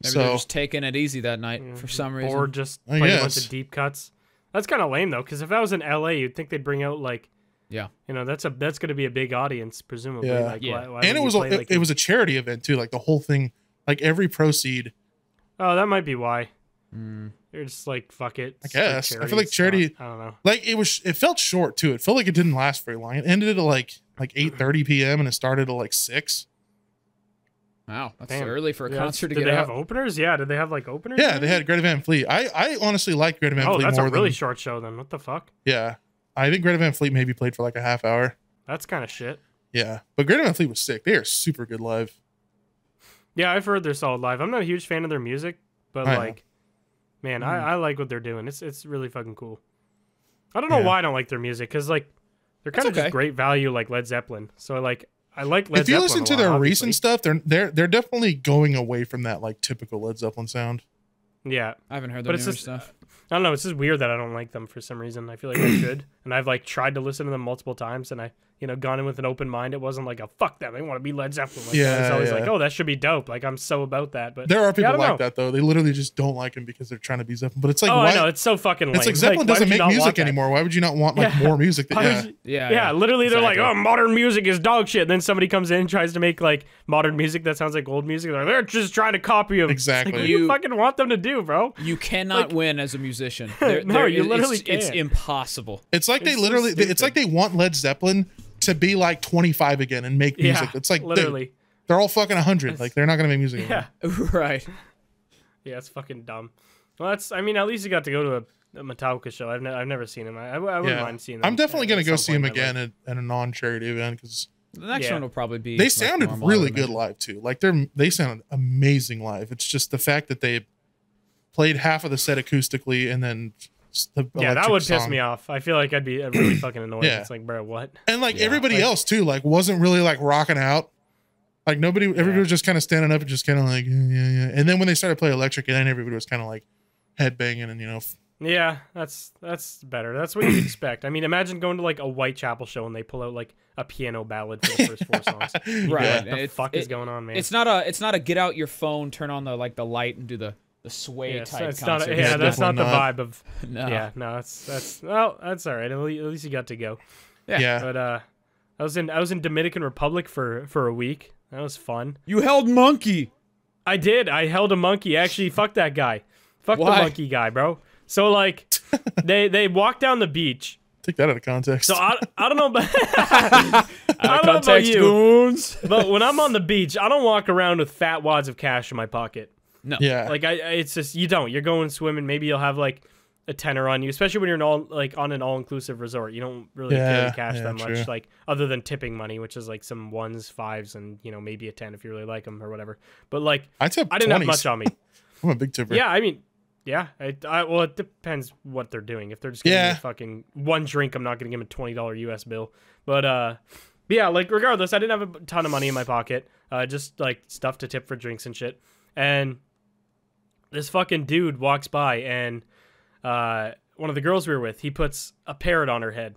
they're just taking it easy that night for some reason, or just playing a bunch of deep cuts. That's kind of lame though, because if I was in LA, you'd think they'd bring out like, you know, that's going to be a big audience presumably. Yeah. Like, why and it was a charity event too. Like the whole thing, like every proceed. Oh, that might be why. They're just like, fuck it. I guess. Like I feel like charity. I don't know. Like it felt short too. It felt like it didn't last very long. It ended at like 8:30 p.m. and it started at like 6. Wow, that's so early for a concert to get out. Did they have openers? Yeah, did they have like openers? Yeah, they had Greta Van Fleet. I honestly like Greta Van Fleet more than... Oh, that's a really short show then. What the fuck? Yeah. I think Greta Van Fleet maybe played for like a half hour. That's kind of shit. Yeah, but Greta Van Fleet was sick. They are super good live. Yeah, I've heard they're solid live. I'm not a huge fan of their music, but like... Man, I like what they're doing. It's really fucking cool. I don't know why I don't like their music, because like they're kind of just great value, like Led Zeppelin. So like I like Led Zeppelin. If you listen to their recent stuff, they're definitely going away from that like typical Led Zeppelin sound. Yeah, I haven't heard their newer stuff. I don't know. It's just weird that I don't like them for some reason. I feel like I should, and I've like tried to listen to them multiple times, and I gone in with an open mind. It wasn't like a fuck them. They want to be Led Zeppelin. Like, yeah, it's always like, oh, that should be dope. Like I'm so about that. But there are people like that though. They literally just don't like him because they're trying to be Zeppelin. But it's like, oh, why? I know, it's so fucking lame. It's like Zeppelin doesn't make music anymore. Why would you not want like more music? Yeah. Literally, they're like, oh, modern music is dog shit. And then somebody comes in and tries to make like modern music that sounds like old music. They're just trying to copy them. Exactly. Like, what do you fucking want them to do, bro? You cannot win as a musician. No, you literally can't. It's impossible. It's like they literally. It's like they want Led Zeppelin to be like 25 again and make music. It's like literally they're all fucking 100. Like they're not gonna make music anymore. Right. Yeah, it's fucking dumb. Well, that's, I mean, at least you got to go to a Metallica show. I've never seen him. I wouldn't mind seeing them. I'm definitely gonna go see him again at a non-charity event, because the next one will probably be... They sounded really good live too. Like they sounded amazing live. It's just the fact that they played half of the set acoustically and then... Yeah, that would piss me off. I feel like I'd be really fucking annoyed. It's like, bro, what? And like everybody else too, like wasn't really like rocking out. Like nobody, everybody was just kind of standing up and just kind of like, yeah. And then when they started playing electric, and then everybody was kind of like headbanging and Yeah, that's better. That's what you expect. I mean, imagine going to like a Whitechapel show and they pull out like a piano ballad for the first 4 songs. Right? What the fuck is going on, man? It's not a get out your phone, turn on the light, and do the sway type concert. That's not the vibe of... No. Yeah, no, that's well, that's all right. At least you got to go. Yeah. But I was in Dominican Republic for a week. That was fun. You held monkey. I did. I held a monkey. Actually, fuck that guy. Fuck the monkey guy, bro. So like they walked down the beach. Take that out of context. So I don't know about you, Goons. But when I'm on the beach, I don't walk around with fat wads of cash in my pocket. No. Yeah. Like it's just, you don't. You're going swimming. Maybe you'll have like a tenner on you, especially when you're on an all-inclusive resort. You don't really carry cash that much, like, other than tipping money, which is like some 1s, 5s, and, you know, maybe a 10 if you really like them or whatever. But like, I didn't have much on me. I'm a big tipper. Yeah, I mean, yeah. Well, it depends what they're doing. If they're just giving me fucking one drink, I'm not gonna give them a $20 U.S. bill. But yeah, like, regardless, I didn't have a ton of money in my pocket. Just like stuff to tip for drinks and shit. And this fucking dude walks by, and one of the girls we were with, he puts a parrot on her head.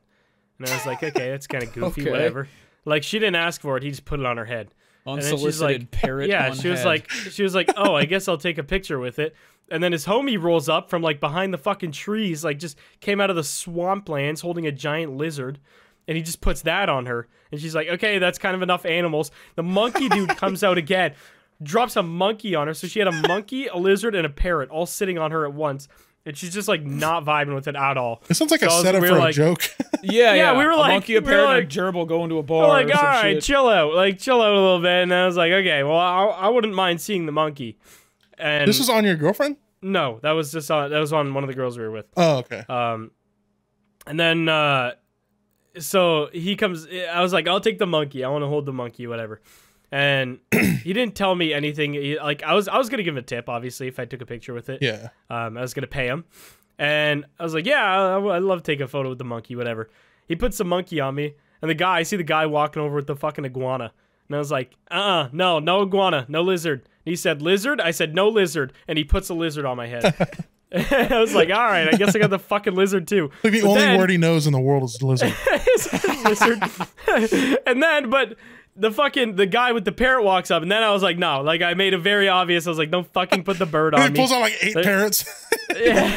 And I was like, okay, that's kind of goofy, whatever. Like, she didn't ask for it. He just put it on her head. Unsolicited like, parrot on head. Yeah, she was like, oh, I guess I'll take a picture with it. And then his homie rolls up from, like, behind the fucking trees, like, just came out of the swamplands holding a giant lizard. And he just puts that on her. And she's like, okay, that's kind of enough animals. The monkey dude comes out again, drops a monkey on her. So she had a monkey, a lizard, and a parrot all sitting on her at once. And she's just, like, not vibing with it at all. It sounds like a setup for a joke. Yeah, we were like... A monkey, a parrot, and a gerbil going to a bar. Like, all right, chill out. Like, chill out a little bit. And I was like, okay, well, I wouldn't mind seeing the monkey. And this was on your girlfriend? No, that was just on... That was on one of the girls we were with. Oh, okay. And then... so he comes... I was like, I'll take the monkey. I want to hold the monkey, whatever. And he didn't tell me anything. Like, I was gonna give him a tip, obviously, if I took a picture with it. Yeah. I was gonna pay him, and I was like, yeah, I'd love to take a photo with the monkey, whatever. He puts the monkey on me, and I see the guy walking over with the fucking iguana, and I was like, no iguana, no lizard. And he said lizard. I said no lizard, and he puts a lizard on my head. I was like, all right, I guess I got the fucking lizard too. Like, the only word he knows in the world is lizard. Lizard. And then, but. The guy with the parrot walks up, and then I was like, no, like, I made it very obvious. I was like, don't fucking put the bird on me. He pulls out like 8 parrots. Yeah.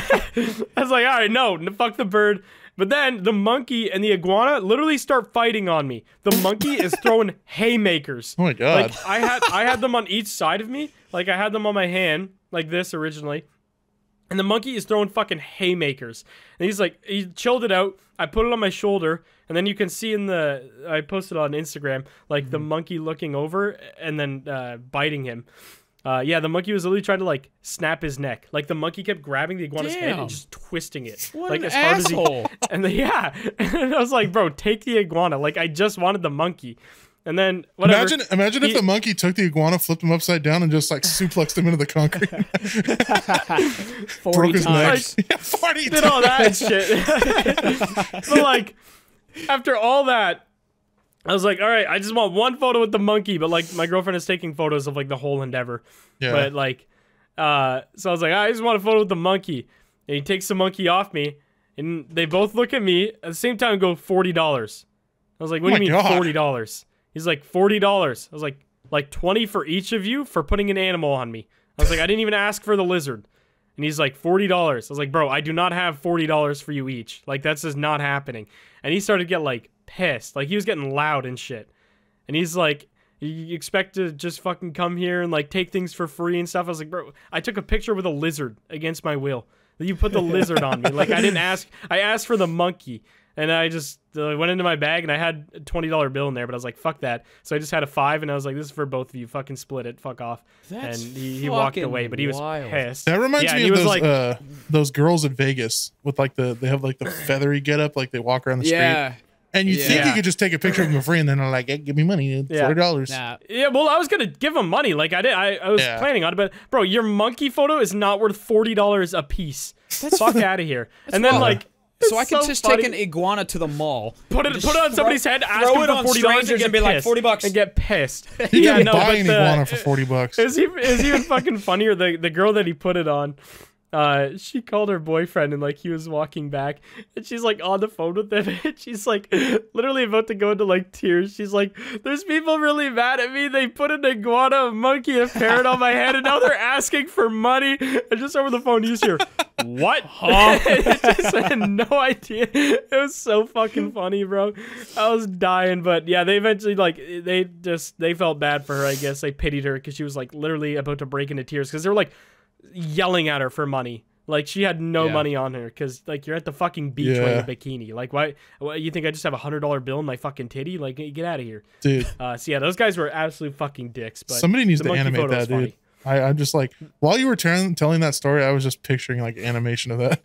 I was like, all right, no, fuck the bird. But then the monkey and the iguana literally start fighting on me. The monkey is throwing haymakers. Oh my god! Like, I had them on each side of me. Like, I had them on my hand like this originally. And the monkey is throwing fucking haymakers. And he's like, he chilled it out. I put it on my shoulder. And then you can see I posted on Instagram, like, the monkey looking over and then biting him. Yeah, the monkey was literally trying to, like, snap his neck. Like, the monkey kept grabbing the iguana's head and just twisting it. What like, an as hard asshole. As he, and then, yeah. And I was like, bro, take the iguana. Like, I just wanted the monkey. And then whatever. Imagine if the monkey took the iguana, flipped him upside down, and just like suplexed him into the concrete. 40 broke his times. Neck. Like, yeah, 40 did times. All that shit. But like, after all that, I was like, all right, I just want one photo with the monkey. But like, my girlfriend is taking photos of like the whole endeavor. Yeah. But like, so I was like, I just want a photo with the monkey. And he takes the monkey off me, and they both look at me at the same time and go $40. I was like, what do you mean $40? He's like, $40. I was like, 20 for each of you for putting an animal on me. I was like, I didn't even ask for the lizard. And he's like, $40. I was like, bro, I do not have $40 for you each. Like, that's just not happening. And he started to get, like, pissed. Like, he was getting loud and shit. And he's like, you expect to just fucking come here and, like, take things for free and stuff? I was like, bro, I took a picture with a lizard against my will. You put the lizard on me. Like, I didn't ask. I asked for the monkey. And I just went into my bag, and I had a $20 bill in there, but I was like, fuck that. So I just had a $5, and I was like, this is for both of you. Fucking split it. Fuck off. That's and he walked away, but he was pissed. That reminds me of those, like, those girls in Vegas with, like, they have, like, the feathery getup, like, they walk around the street. And you think you could just take a picture of them for free, and then they're like, hey, give me money, $40. Yeah. Yeah, well, I was going to give them money. Like, I was planning on it, but, bro, your monkey photo is not worth $40 a piece. Fuck out of here. And then, like... So I can just take an iguana to the mall, put it on somebody's head, ask them for $40, and be like, $40, and get pissed. You can buy an iguana for $40. Is even fucking funnier. The girl that he put it on, she called her boyfriend, and like he was walking back, and she's like on the phone with him, and she's like literally about to go into like tears. She's like, "There's people really mad at me. They put an iguana, a monkey, a parrot on my head, and now they're asking for money." And just over the phone, you just hear. What? Huh? I just had no idea. It was so fucking funny, bro. I was dying, but yeah, they eventually like they felt bad for her. I guess they pitied her because she was like literally about to break into tears because they were like yelling at her for money. Like she had no money on her because like you're at the fucking beach wearing a bikini. Like why? You think I just have a $100 bill in my fucking titty? Like get out of here, dude. So yeah, those guys were absolute fucking dicks. But somebody needs to animate that, dude. I'm just like, while you were telling that story, I was just picturing like animation of that.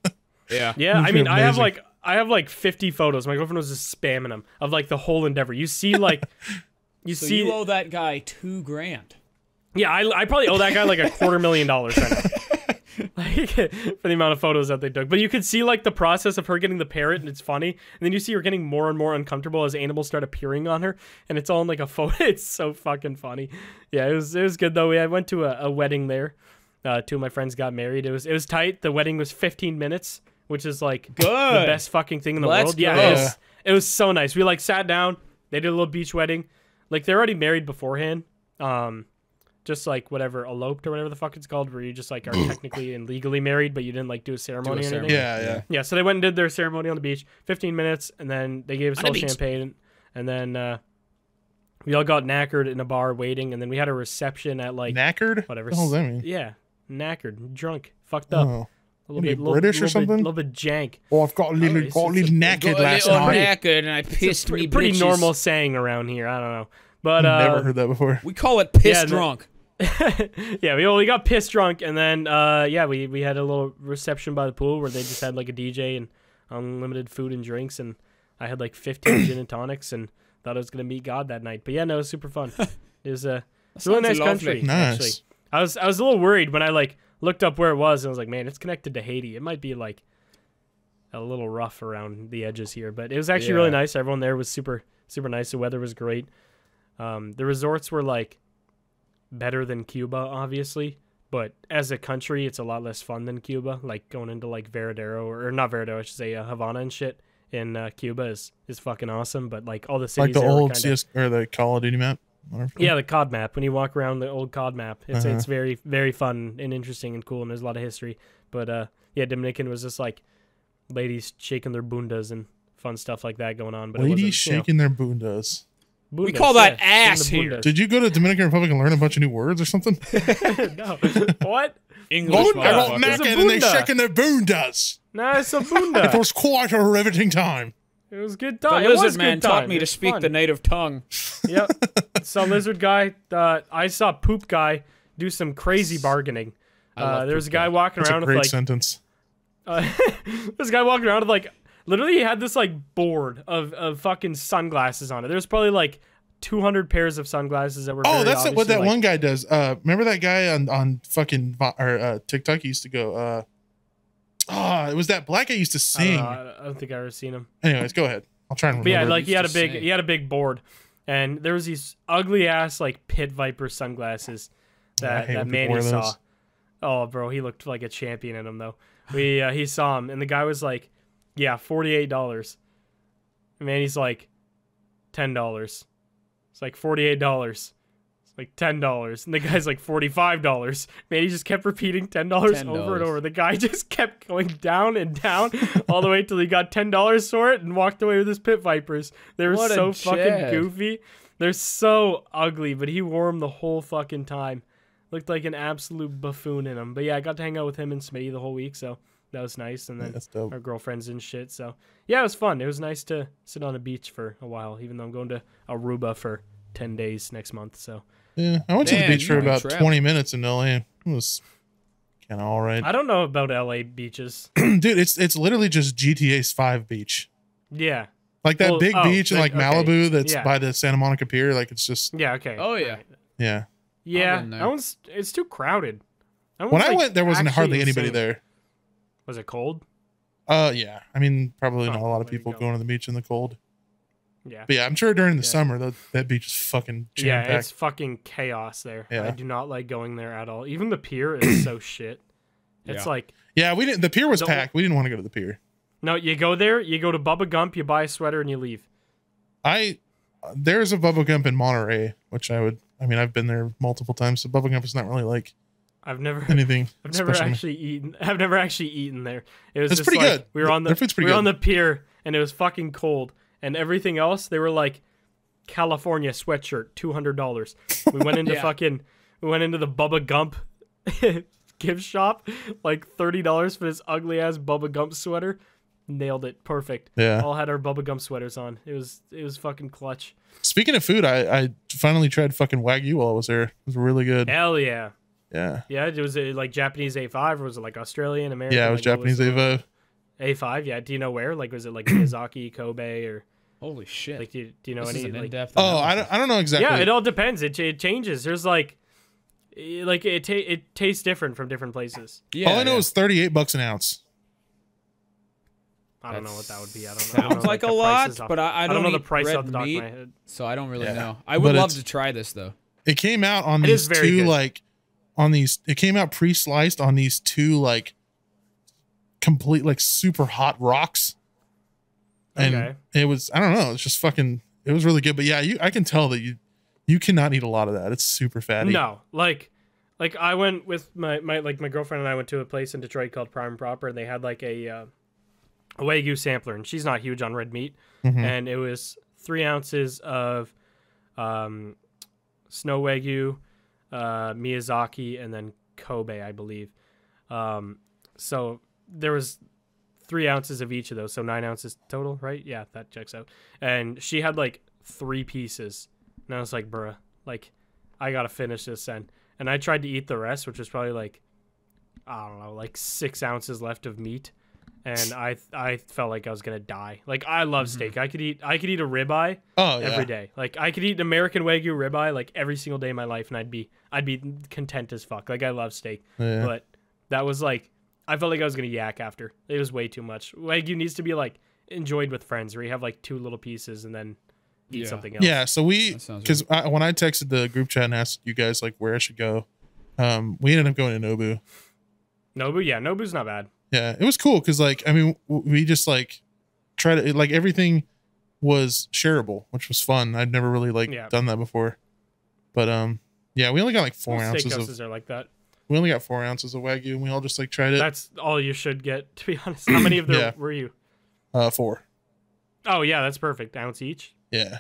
Yeah. Yeah. I mean, I have like 50 photos. My girlfriend was just spamming them of like the whole endeavor. You see, like, you see. You owe that guy $2,000. Yeah, I probably owe that guy like $250,000 right now. Like, for the amount of photos that they took. But you could see like the process of her getting the parrot, and it's funny, and then you see her getting more and more uncomfortable as animals start appearing on her, and it's all in like a photo. It's so fucking funny. Yeah, it was good though. I went to a wedding there. Two of my friends got married. It was tight. The wedding was 15 minutes, which is like good. The best fucking thing in the world. Yeah, it was so nice. We like sat down. They did a little beach wedding. Like, they're already married beforehand. Just like whatever, eloped or whatever the fuck it's called, where you just like are technically and legally married, but you didn't like do a ceremony or anything. Yeah. So they went and did their ceremony on the beach, 15 minutes, and then they gave us all champagne, and then we all got knackered in a bar waiting, and then we had a reception at like knackered, whatever. What does that mean? Yeah, knackered, drunk, fucked up, a little bit British or something, a little bit jank. Oh, I've got a little knackered last night. Knackered, and I pissed me. Pretty normal saying around here. I don't know, but never heard that before. We call it pissed drunk. Yeah, we got pissed drunk, and then we had a little reception by the pool where they just had like a DJ and unlimited food and drinks, and I had like 15 gin and tonics and thought I was gonna meet God that night. But yeah, no, it was super fun. It was a really nice country. Nice. Actually, I was a little worried when I like looked up where it was, and I was like, man, it's connected to Haiti. It might be like a little rough around the edges here, but it was actually really nice. Everyone there was super nice. The weather was great. The resorts were like better than Cuba, obviously, but as a country, it's a lot less fun than Cuba. Like, going into like Veradero, or not Veradero, I should say Havana and shit in Cuba is fucking awesome. But like all the cities, like the old CS or the Call of Duty map. Yeah, the COD map. When you walk around the old COD map, it's very, very fun and interesting and cool, and there's a lot of history. But yeah, Dominican was just like ladies shaking their bundas and fun stuff like that going on. But ladies shaking their bundas. Bundas, we call that ass here. Did you go to Dominican Republic and learn a bunch of new words or something? No. What? English. Bunda. And they shaking their bundas. No, it's a bunda. It was quite a riveting time. It was good time. The lizard man taught me to speak the native tongue. Yep. Some lizard guy. I saw poop guy do some crazy bargaining. There was a guy walking around with like... That's a great sentence. This guy walking around with like... Literally, he had this, like, board of fucking sunglasses on it. There's probably, like, 200 pairs of sunglasses that were very obviously, what that like, one guy does. Remember that guy on fucking TikTok? He used to go, it was that black guy used to sing. I don't think I've ever seen him. Anyways, go ahead. I'll try and remember. But yeah, like, he had a big board, and there was these ugly-ass, like, pit viper sunglasses that Manny saw. Oh, bro, he looked like a champion in them, though. He saw him, and the guy was like, yeah, $48. Man, he's like, $10. It's like $48. It's like $10. And the guy's like $45. Man, he just kept repeating $10 over and over. The guy just kept going down and down all the way till he got $10 for it and walked away with his pit vipers. They were so fucking goofy. They're so ugly, but he wore them the whole fucking time. Looked like an absolute buffoon in them. But yeah, I got to hang out with him and Smitty the whole week, so... That was nice, and then our girlfriends and shit. So yeah, it was fun. It was nice to sit on a beach for a while, even though I'm going to Aruba for 10 days next month. So yeah, I went to the beach for about 20 minutes in LA. It was kind of all right. I don't know about LA beaches, dude. It's literally just GTA's 5 beach. Yeah, like that big beach in like Malibu that's by the Santa Monica Pier. Like it's just yeah. That one's it's too crowded. When I went, there wasn't hardly anybody there. Was it cold? Yeah. I mean, probably not a lot of people going to the beach in the cold. Yeah. But yeah, I'm sure during the summer, that beach is fucking jam-packed. Yeah, it's fucking chaos there. Yeah. I do not like going there at all. Even the pier is so shit. It's like... Yeah, we didn't. The pier was packed. We didn't want to go to the pier. No, you go there, you go to Bubba Gump, you buy a sweater, and you leave. There's a Bubba Gump in Monterey, which I've been there multiple times, so Bubba Gump is not really like... I've never actually eaten there. It was just pretty good. We were on the pier, and it was fucking cold, and everything else they were like California sweatshirt $200. We went into we went into the Bubba Gump gift shop, like $30 for this ugly ass Bubba Gump sweater. Nailed it, perfect. Yeah, all had our Bubba Gump sweaters on. It was fucking clutch. Speaking of food, I finally tried fucking Wagyu while I was there. It was really good. Hell yeah. Yeah. Yeah, it was like Japanese A5, or was it like Australian, American? Yeah, it was Japanese A5. A5, yeah. Do you know where? Like, was it like Miyazaki, Kobe, or? Holy shit! Like, do you know this any? Like, oh, I don't know exactly. Yeah, it all depends. It changes. There's it tastes different from different places. Yeah. All I know is $38 an ounce. I don't know what that would be. I don't know. Sounds like a lot, but I don't know the price off the top of my head. So I don't really know. I would love to try this though. It came out on these two It came out pre-sliced on these two complete super hot rocks. And it was, I don't know, it's just fucking, it was really good. But yeah, I can tell that you cannot eat a lot of that. It's super fatty. No, like I went with my girlfriend and I went to a place in Detroit called Prime Proper, and they had like a Wagyu sampler, and she's not huge on red meat. Mm-hmm. And it was 3 ounces of snow Wagyu, Miyazaki, and then Kobe, I believe. So there was 3 ounces of each of those, so 9 ounces total, right? Yeah, that checks out. And she had like 3 pieces, and I was like, bruh, like I gotta finish this. And I tried to eat the rest, which was probably like, I don't know, like 6 ounces left of meat, and I felt like I was gonna die. Like, I love steak. I could eat a ribeye every day. Like, I could eat an American Wagyu ribeye like every single day of my life, and I'd be content as fuck. Like, I love steak. Yeah. But that was like, I felt like I was gonna yak after. It was way too much. Wagyu needs to be like enjoyed with friends, where you have like 2 little pieces and then eat something else. Yeah. So when I texted the group chat and asked you guys like where I should go, we ended up going to Nobu. Nobu, yeah, Nobu's not bad. Yeah, it was cool because we just tried to everything was shareable, which was fun. I'd never really done that before, but yeah, we only got like 4 ounces. Steakhouses are like that. We only got 4 ounces of Wagyu, and we all just tried it. That's all you should get, to be honest. How many of them were you? 4. Oh, yeah, that's perfect. Ounce each? Yeah.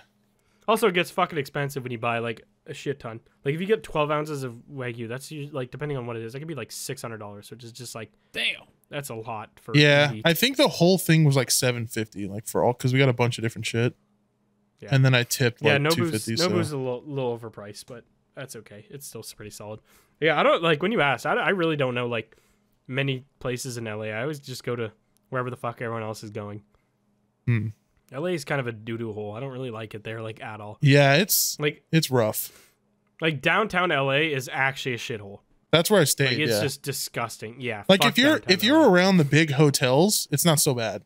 Also, it gets fucking expensive when you buy, a shit ton. Like, if you get 12 ounces of Wagyu, that's, depending on what it is, that could be, $600, which is just, damn, that's a lot for... Yeah, I think the whole thing was, $750, for all, because we got a bunch of different shit. Yeah. And then I tipped, $250. Yeah, Nobu's so. A little overpriced, but that's okay. It's still pretty solid. Yeah, I don't when you asked, I really don't know many places in LA. I always just go to wherever the fuck everyone else is going. Hmm. LA is kind of a doo-doo hole. I don't really like it there at all. Yeah, it's it's rough. Downtown LA is actually a shithole. That's where I stayed. It's just disgusting. Yeah. If you're around the big hotels, it's not so bad.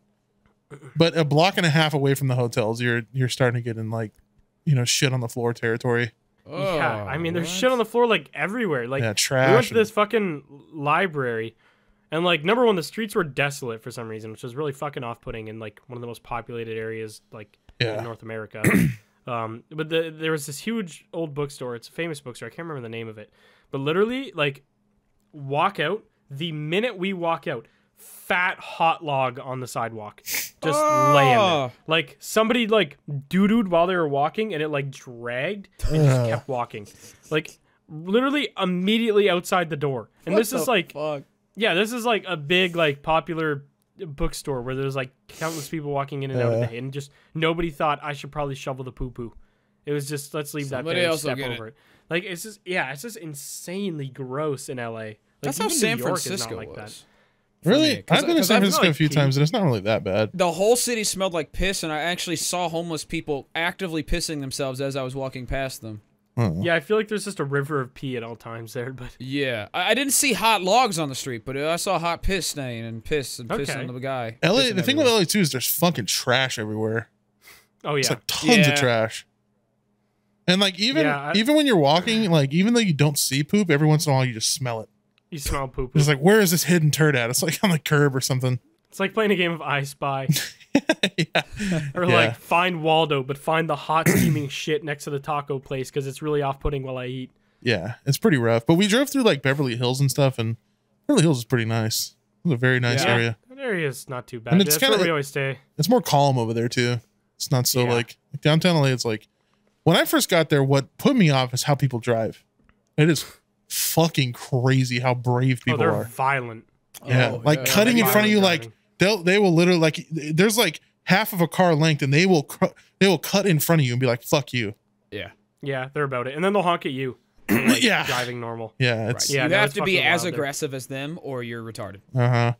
But a block and a half away from the hotels, you're starting to get in shit on the floor territory. Oh, yeah, I mean, there's shit on the floor everywhere. Trash. We went to this fucking library, and number one, the streets were desolate for some reason, which was really fucking off-putting in one of the most populated areas in North America. But there was this huge old bookstore. It's a famous bookstore. I can't remember the name of it, but literally walk out. The minute we walk out, fat hot log on the sidewalk, just laying there. Somebody doo-dooed while they were walking, and it dragged and just kept walking, literally immediately outside the door. And what this is fuck? Yeah, this is a big popular bookstore where there's countless people walking in and out of the day, and just nobody thought I should probably shovel the poo-poo. It was just, let's leave somebody that there and step over it. It's just it's just insanely gross in LA. That's how San Francisco was. Really? I've been to San Francisco a few times, and it's not really that bad. The whole city smelled like piss, and I actually saw homeless people actively pissing themselves as I was walking past them. Oh. Yeah, I feel there's just a river of pee at all times there. But yeah, I didn't see hot logs on the street, but I saw hot piss stain and piss and piss on the guy. LA, the thing with LA too is there's fucking trash everywhere. Oh yeah, it's tons of trash. And even when you're walking, even though you don't see poop, every once in a while you just smell it. You smell poop. It's where is this hidden turd at? It's on the curb or something. It's playing a game of I Spy. Find Waldo, but find the hot steaming shit next to the taco place because it's really off-putting while I eat. Yeah, it's pretty rough. But we drove through Beverly Hills and stuff, and Beverly Hills is pretty nice. It's a very nice area. That area is not too bad. And it's that's where we always stay. It's more calm over there too. It's not so downtown LA. It's when I first got there, what put me off is how people drive. It is fucking crazy how brave people are. Violent. Yeah, cutting in front of you, they will literally there's half of a car length, and they will cut in front of you and be like, "Fuck you." Yeah, yeah, they're about it, and then they'll honk at you. Driving normal. Yeah, it's, you have to be as aggressive as them, or you're retarded.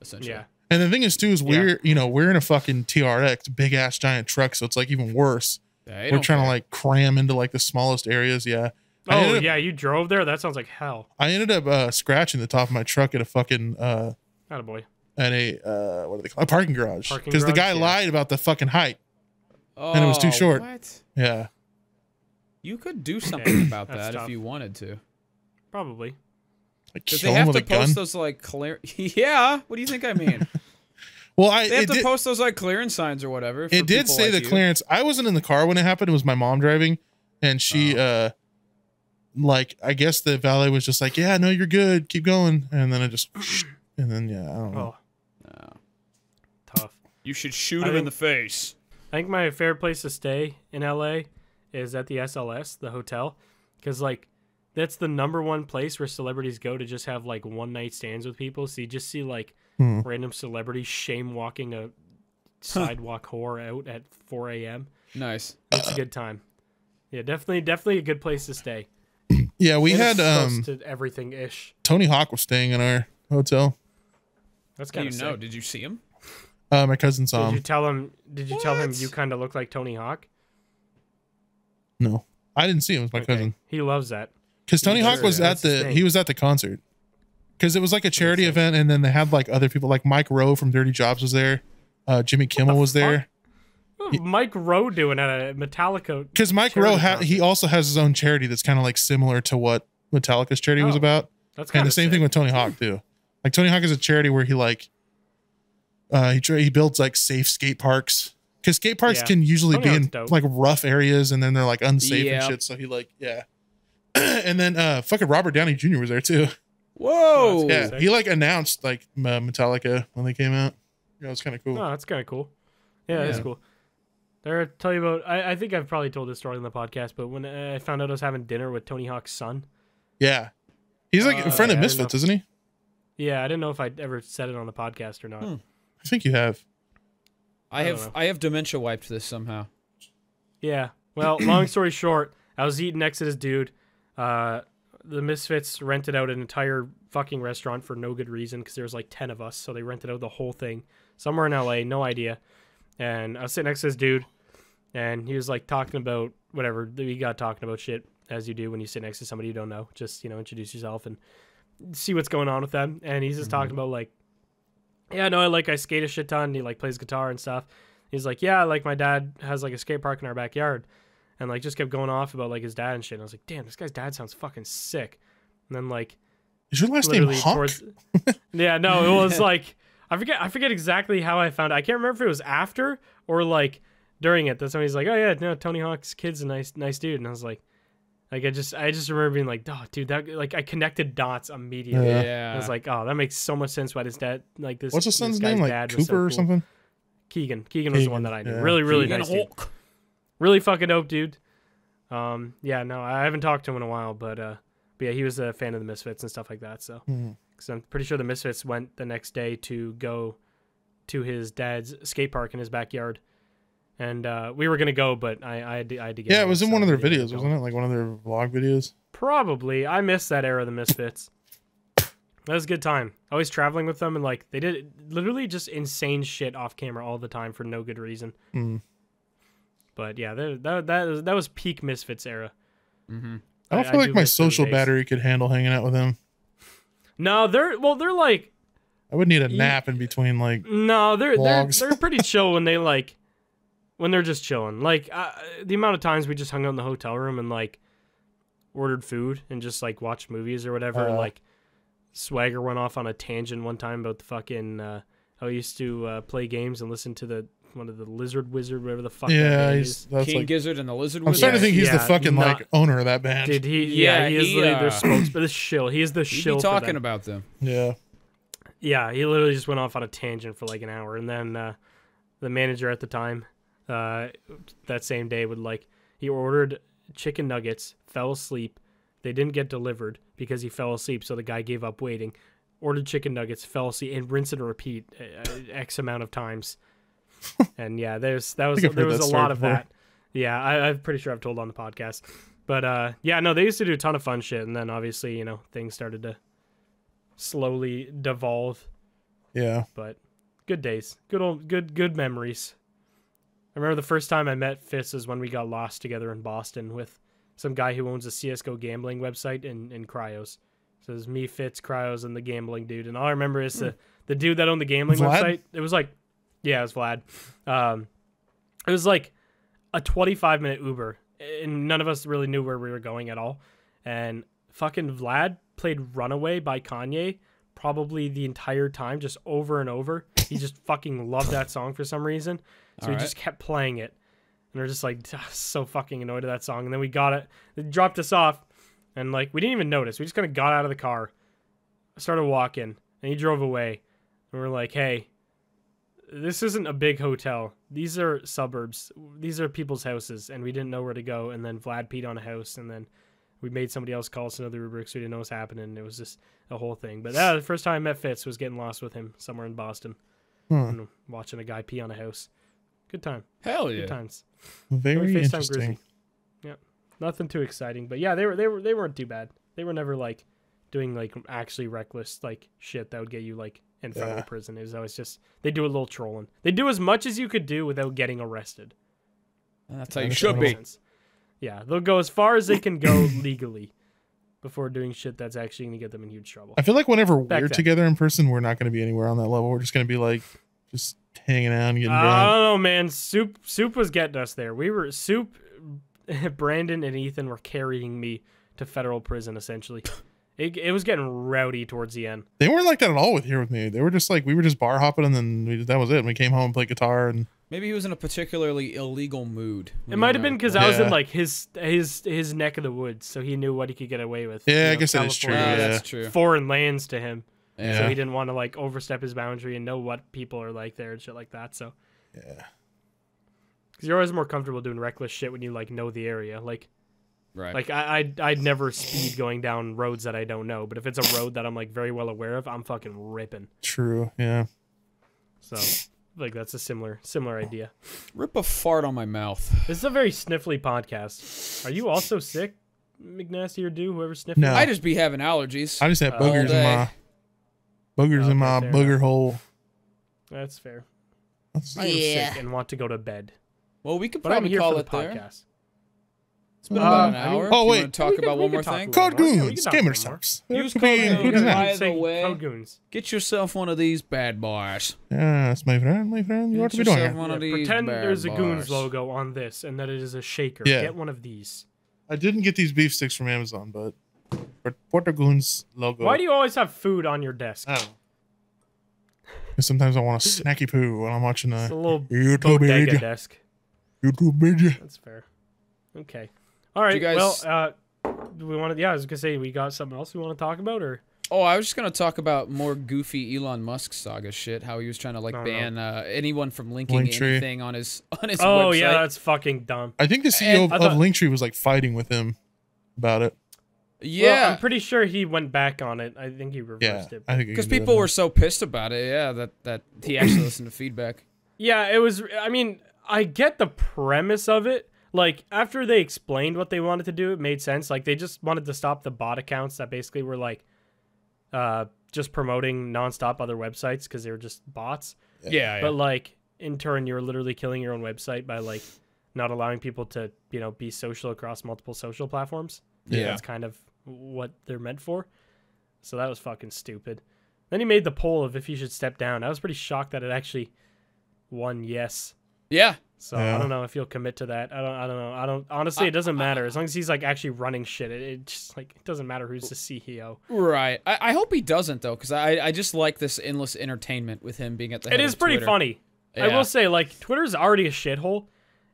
Essentially. Yeah, And the thing is, too, is we're, you know, we're in a fucking TRX, big ass giant truck. So it's like even worse. Yeah, we're trying to like cram into like the smallest areas. Yeah. Oh, yeah. You drove there? That sounds like hell. I ended up scratching the top of my truck at a fucking, attaboy. At a, what are they called? A parking garage. Because the guy lied about the fucking height. Oh, and it was too short. What? Yeah. You could do something about that if you wanted to. Probably. Like kill him with a gun? They have to post those like clearance. Yeah. What do you think I mean? Well, they have to post those like clearance signs or whatever. It did say the clearance. I wasn't in the car when it happened. It was my mom driving, and she, like, I guess the valet was just like, "Yeah, no, you're good. Keep going." And then I just, and then yeah, I don't know. No. Tough. You should shoot him in the face. I think my favorite place to stay in LA is at the SLS, the hotel, because like. That's the #1 place where celebrities go to just have like one night stands with people. So you just see like random celebrities shame walking a sidewalk whore out at 4 a.m. Nice. It's a good time. Yeah, definitely a good place to stay. Yeah, we had to everything ish. Tony Hawk was staying in our hotel. That's kind of sick. Did you see him? My cousin saw him. Did you tell him? Did you tell him you kind of look like Tony Hawk? No, I didn't see him. It was my cousin. He loves that. Because Tony Hawk was at the he was at the concert, because it was like a charity event, and then they had like other people like Mike Rowe from Dirty Jobs was there, Jimmy Kimmel was there. What was Mike Rowe doing at a Metallica? Because Mike Rowe he also has his own charity that's kind of like similar to what Metallica's charity was about. That's kind of the same thing with Tony Hawk too. Like Tony Hawk is a charity where he like he builds like safe skate parks. Because skate parks can usually be in like rough areas, and then they're like unsafe and shit. So he like And then fucking Robert Downey Jr. was there too. Whoa! Yeah, he like announced like Metallica when they came out. Yeah, it was kind of cool. Oh, that's kind of cool. Yeah, that's cool. There, tell you about. I think I've probably told this story on the podcast, but when I found out I was having dinner with Tony Hawk's son. Yeah, he's like a friend of Misfits, isn't he? Yeah, I didn't know if I ever said it on the podcast or not. I think you have. I have dementia wiped this somehow. Yeah. Well, long story short, I was eating next to this dude. The Misfits rented out an entire fucking restaurant for no good reason, because there was like 10 of us, so they rented out the whole thing somewhere in LA, no idea. And I was sitting next to this dude, and he was like talking about whatever we got talking about, shit as you do when you sit next to somebody you don't know, just, you know, introduce yourself and see what's going on with them. And he's just talking about like, yeah, no, I skate a shit ton, and he like plays guitar and stuff. He's like, yeah, like my dad has like a skate park in our backyard. And, like, just kept going off about, like, his dad and shit. And I was like, damn, this guy's dad sounds fucking sick. And then, like... Is your last name Hawk? Yeah, no, it was, like... I forget exactly how I found it. I can't remember if it was after or, like, during it. That somebody's like, oh, yeah, no, Tony Hawk's kid's a nice dude. And I was like... Like, I just remember being like, oh, dude, that... Like, I connected dots immediately. Yeah. I was like, oh, that makes so much sense why his dad... Like, this... What's his son's name? Like, Cooper so cool. or something? Keegan was the one that I knew. Yeah. Really, really nice dude. Really fucking dope, dude. Yeah, no, I haven't talked to him in a while, but yeah, he was a fan of the Misfits and stuff like that. So, because I'm pretty sure the Misfits went the next day to go to his dad's skate park in his backyard, and we were gonna go, but I had to get. Yeah, it was in one of their videos, wasn't it? Like one of their vlog videos. Probably. I miss that era of the Misfits. That was a good time. Always traveling with them, and like they did literally just insane shit off camera all the time for no good reason. But yeah, that was peak Misfits era. I don't feel like my social battery could handle hanging out with him. No, they're like. I would need a nap in between like. No, they're pretty chill when they like, when they're just chilling. Like the amount of times we just hung out in the hotel room and like, ordered food and just like watched movies or whatever. And, like, Swagger went off on a tangent one time about the fucking. How he used to play games and listen to the. One of the Lizard Wizard, whatever the fuck. Yeah, that's King like, Gizzard and the Lizard Wizard. I'm starting to think he's the fucking like owner of that band. Did he? Yeah, he is their spokesman. The shill. He is the shill. Be talking about them. Yeah. Yeah, he literally just went off on a tangent for like an hour, and then the manager at the time, that same day, would like he ordered chicken nuggets, fell asleep, they didn't get delivered because he fell asleep, so the guy gave up waiting, ordered chicken nuggets, fell asleep, and rinse and repeat x amount of times. And yeah, there was a lot of that. Yeah, I'm pretty sure I've told on the podcast, but yeah, no, they used to do a ton of fun shit, and then obviously, you know, things started to slowly devolve. Yeah, but Good days. Good memories. I remember the first time I met Fitz is when we got lost together in Boston with some guy who owns a CSGO gambling website in Cryos. So it was me, Fitz, Cryos, and the gambling dude. And all I remember is the dude that owned the gambling website. It was like, yeah, it was Vlad. It was like a 25-minute Uber. And none of us really knew where we were going at all. And fucking Vlad played Runaway by Kanye probably the entire time, just over and over. He just fucking loved that song for some reason. So he just kept playing it. And we're just like, so fucking annoyed at that song. And then we got it. They dropped us off. And like, we didn't even notice. We just kind of got out of the car, started walking, and he drove away. And we're like, hey, this isn't a big hotel. These are suburbs. These are people's houses. And we didn't know where to go. And then Vlad peed on a house. And then we made somebody else call us another Uber because we didn't know what was happening. And it was just a whole thing. But the first time I met Fitz was getting lost with him somewhere in Boston. And watching a guy pee on a house. Good time. Hell yeah. Good times. Very interesting. Yeah. Nothing too exciting, but yeah, they weren't too bad. They were never like doing like actually reckless like shit that would get you like in front of prison. It was always just they do a little trolling. They do as much as you could do without getting arrested. That's how you should be. Sense. Yeah, they'll go as far as they can go legally before doing shit that's actually going to get them in huge trouble. I feel like whenever we're together in person, we're not going to be anywhere on that level. We're just going to be like just hanging out and getting drunk. I don't know, man. Soup was getting us there. We were Soup. Brandon and Ethan were carrying me to federal prison, essentially. It was getting rowdy towards the end. They weren't like that at all with me. They were just like, we were just bar hopping, and then that was it. And we came home and played guitar. And maybe he was in a particularly illegal mood. It might have been because I was in like his neck of the woods, so he knew what he could get away with. Yeah, I guess that's true. Yeah. That's true. Foreign lands to him, so he didn't want to like overstep his boundary and know what people are like there and shit like that. So yeah. Because you're always more comfortable doing reckless shit when you like know the area, like, right? Like I'd never speed going down roads that I don't know, but if it's a road that I'm like very well aware of, I'm fucking ripping. True, yeah. So, like that's a similar idea. Rip a fart on my mouth. This is a very sniffly podcast. Are you also sick, McNasty or do whoever sniffed? No, I just be having allergies. I just have boogers in my booger hole. That's fair. I am sick and want to go to bed. Well, we could probably call it there. It's been about an hour. Oh, wait. Talk about one more thing. Code Goons. Gamer Sucks. Use Code Goons. Get yourself one of these bad bars. Yes, my friend. My friend. You ought to be doing it. Pretend there's a Goons logo on this and that it is a shaker. Get one of these. I didn't get these beef sticks from Amazon, but what a Goons logo. Why do you always have food on your desk? Oh. Sometimes I want a snacky poo when I'm watching a YouTube video. Desk. YouTube video. That's fair. Okay. All right. Well, we wanted. Yeah, I was gonna say we got something else we want to talk about, or. Oh, I was just gonna talk about more goofy Elon Musk saga shit. How he was trying to like ban anyone from linking anything on his website. Oh yeah, that's fucking dumb. I think the CEO of Linktree was like fighting with him about it. Yeah, well, I'm pretty sure he went back on it. I think he reversed it because people were so pissed about it. Yeah, that he actually listened to feedback. Yeah, it was. I mean. I get the premise of it. Like, after they explained what they wanted to do, it made sense. Like, they just wanted to stop the bot accounts that basically were, like, just promoting nonstop other websites because they were just bots. Yeah. But, like, in turn, you're literally killing your own website by, like, not allowing people to, you know, be social across multiple social platforms. Yeah. That's kind of what they're meant for. So that was fucking stupid. Then he made the poll of if he should step down. I was pretty shocked that it actually won yes. Yeah. So I don't know if he'll commit to that. I don't know. Honestly, it doesn't matter as long as he's like actually running shit. It just like it doesn't matter who's the CEO. Right. I hope he doesn't though, because I just like this endless entertainment with him being at the. It is pretty funny. Yeah. I will say, like, Twitter's already a shithole.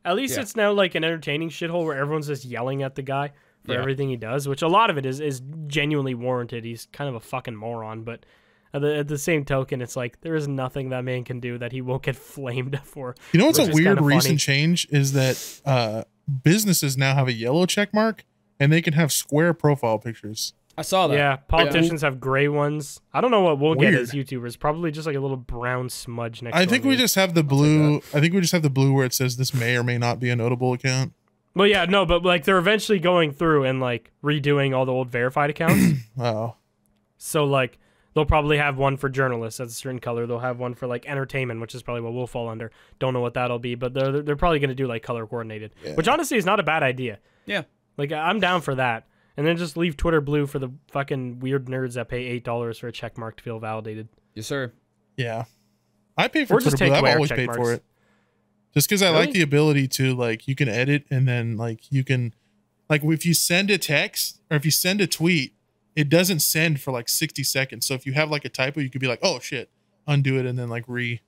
At least it's now like an entertaining shithole where everyone's just yelling at the guy for everything he does, which a lot of it is genuinely warranted. He's kind of a fucking moron, but. At the same token, it's like there is nothing that man can do that he won't get flamed for. You know what's a weird recent change is that businesses now have a yellow check mark and they can have square profile pictures. I saw that. Yeah, politicians have gray ones. I don't know what we'll get as YouTubers. Probably just like a little brown smudge next to it. I think we just have the blue. I think we just have the blue where it says this may or may not be a notable account. Well, yeah, no, but like they're eventually going through and like redoing all the old verified accounts. So like. They'll probably have one for journalists. That's a certain color. They'll have one for like entertainment, which is probably what we'll fall under. Don't know what that'll be, but they're probably going to do like color coordinated, which honestly is not a bad idea. Yeah. Like I'm down for that. And then just leave Twitter blue for the fucking weird nerds that pay $8 for a check mark to feel validated. Yes, sir. Yeah. I pay for Twitter blue. I've always paid for it. Just because I like the ability to like, you can edit and then like you can, like if you send a text or if you send a tweet, it doesn't send for like 60 seconds. So if you have like a typo, you could be like, oh shit, undo it. And then like I did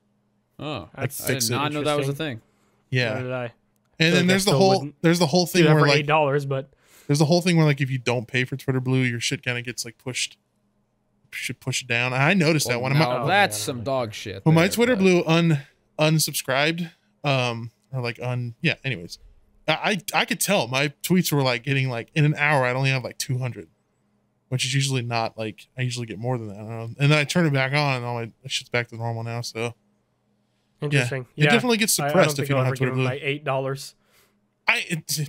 not know that was a thing. Yeah. Neither did I. And then there's the whole, thing where like $8, but there's the whole thing where like, if you don't pay for Twitter blue, your shit kind of gets like pushed down. I noticed that one. That's some dog shit. When my Twitter blue unsubscribed, or like anyways, I could tell my tweets were like getting like in an hour, I'd only have like 200. Which is usually not like, I usually get more than that. And then I turn it back on and all my shit's back to normal now. So interesting. Yeah. It definitely gets suppressed if you don't have Twitter blue. Like $8.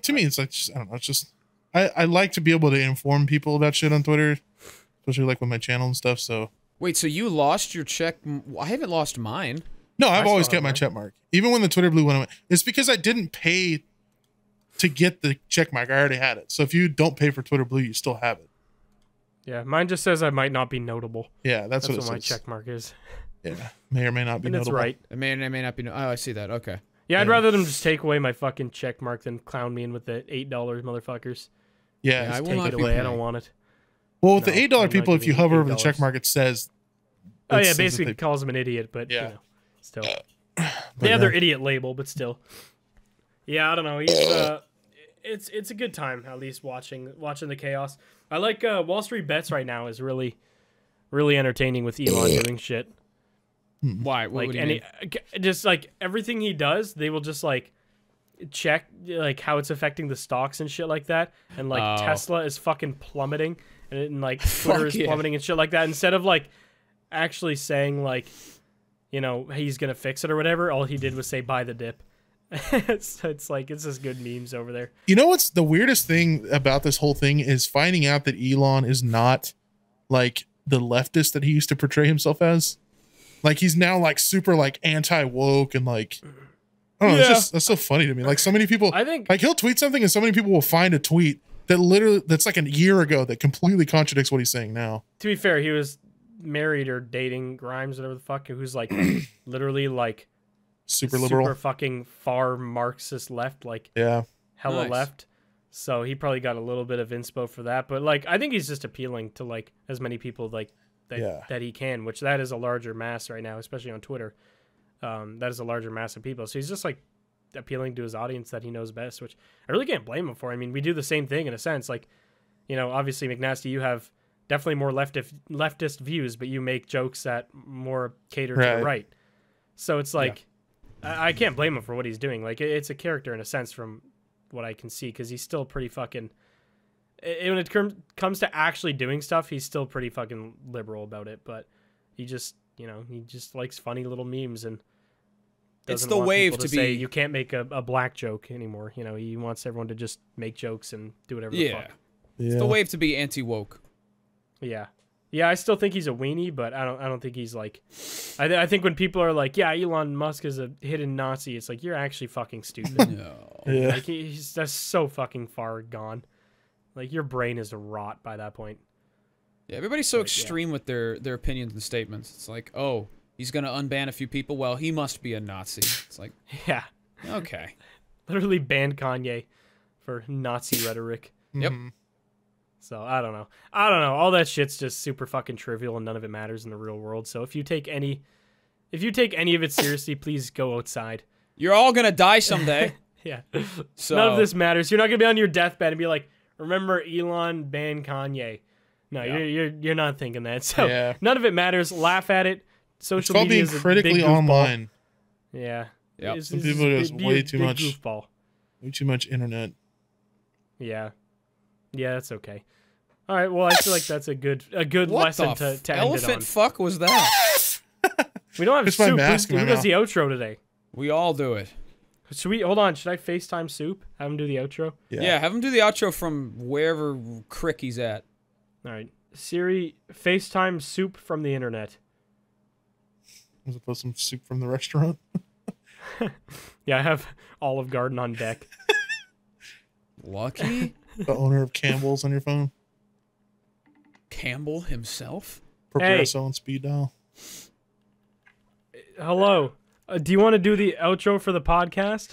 To me, it's like, I don't know. It's just, I like to be able to inform people about shit on Twitter, especially like with my channel and stuff. So wait, so you lost your check? I haven't lost mine. No, I've always kept my check mark. Even when the Twitter blue went away, it's because I didn't pay to get the check mark. I already had it. So if you don't pay for Twitter blue, you still have it. Yeah, mine just says I might not be notable. Yeah, that's what my check mark is. Yeah, may or may not be notable. That's right. It may not be. Oh, I see that. Okay. Yeah, I'd rather them just take away my fucking check mark than clown me in with the $8 motherfuckers. Yeah, I will not take it away. I don't want it. Well, with the $8 people, if you hover over the check mark, it says. Oh yeah, basically calls them an idiot, but you know, still. They have their idiot label, but still. Yeah, I don't know. It's a good time at least watching the chaos. I like Wall Street Bets right now is really entertaining with Elon doing shit. Why? What do you mean? Just like everything he does, they will just like check like how it's affecting the stocks and shit like that. And like Tesla is fucking plummeting and like Twitter is plummeting and shit like that. Instead of like actually saying like, you know, he's gonna fix it or whatever, all he did was say buy the dip. It's like it's just good memes over there. You know what's the weirdest thing about this whole thing is finding out that Elon is not like the leftist that he used to portray himself as. Like he's now like super like anti-woke and like I don't know, it's just that's so funny to me. Like so many people I think like he'll tweet something and so many people will find a tweet that literally that's like a year ago that completely contradicts what he's saying now. To be fair, he was married or dating Grimes, whatever the fuck, who's like literally like super liberal, super fucking far Marxist left, like hella left. So he probably got a little bit of inspo for that, but like I think he's just appealing to like as many people like that, that he can, which that is a larger mass right now, especially on Twitter. That is a larger mass of people. So he's just like appealing to his audience that he knows best, which I really can't blame him for. I mean, we do the same thing in a sense. Like, you know, obviously McNasty, you have definitely more leftist views, but you make jokes that more cater to the right. So it's like. I can't blame him for what he's doing. Like, it's a character in a sense from what I can see, because he's still pretty fucking... When it comes to actually doing stuff, he's still pretty fucking liberal about it, but he just, you know, he just likes funny little memes and doesn't it's the want wave to be... say you can't make a black joke anymore. You know, he wants everyone to just make jokes and do whatever the fuck. Yeah. It's the wave to be anti-woke. Yeah. Yeah, I still think he's a weenie, but I don't think he's like. I think when people are like, "Yeah, Elon Musk is a hidden Nazi," it's like you're actually fucking stupid. Like he's that's so fucking far gone. Like your brain is rot by that point. Yeah, everybody's so extreme with their opinions and statements. It's like, oh, he's gonna unban a few people. Well, he must be a Nazi. It's like, yeah, okay. Literally banned Kanye for Nazi rhetoric. Yep. So I don't know. All that shit's just super fucking trivial, and none of it matters in the real world. So if you take any of it seriously, please go outside. You're all gonna die someday. So none of this matters. You're not gonna be on your deathbed and be like, "Remember Elon banned Kanye." No, you're not thinking that. So none of it matters. Laugh at it. Social media is critically a big online. Yeah. Yep. Some people it's way too much. Goofball. Way too much internet. Yeah. Yeah, that's okay. All right, well, I feel like that's a good lesson to end it on. What the elephant fuck was that? We don't have soup. Who does the outro today? We all do it. Hold on, should I FaceTime Soup? Have him do the outro? Yeah, have him do the outro from wherever Crick he's at. All right. Siri, FaceTime soup from the internet. As opposed to some soup from the restaurant. Yeah, I have Olive Garden on deck. Lucky? The owner of Campbell's on your phone. Campbell himself? Progresso on speed dial. Hello. Do you want to do the outro for the podcast?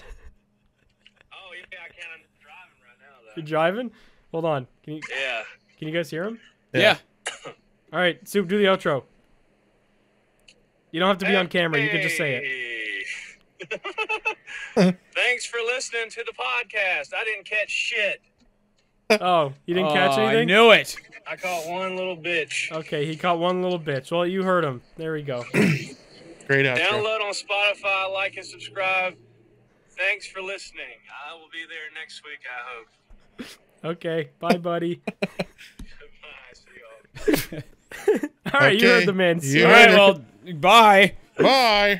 Oh, yeah, I can. I'm driving right now, though. You're driving? Hold on. Can you, yeah. Can you guys hear him? Yeah. All right, Soup, do the outro. You don't have to be on camera. You can just say it. Thanks for listening to the podcast. I didn't catch shit. Oh, you didn't catch anything? I knew it. I caught one little bitch. Okay, he caught one little bitch. Well, you heard him. There we go. Great outro. Download on Spotify, like, and subscribe. Thanks for listening. I will be there next week, I hope. Okay, bye, buddy. All right, okay. You heard the man. All right, well, bye. Bye.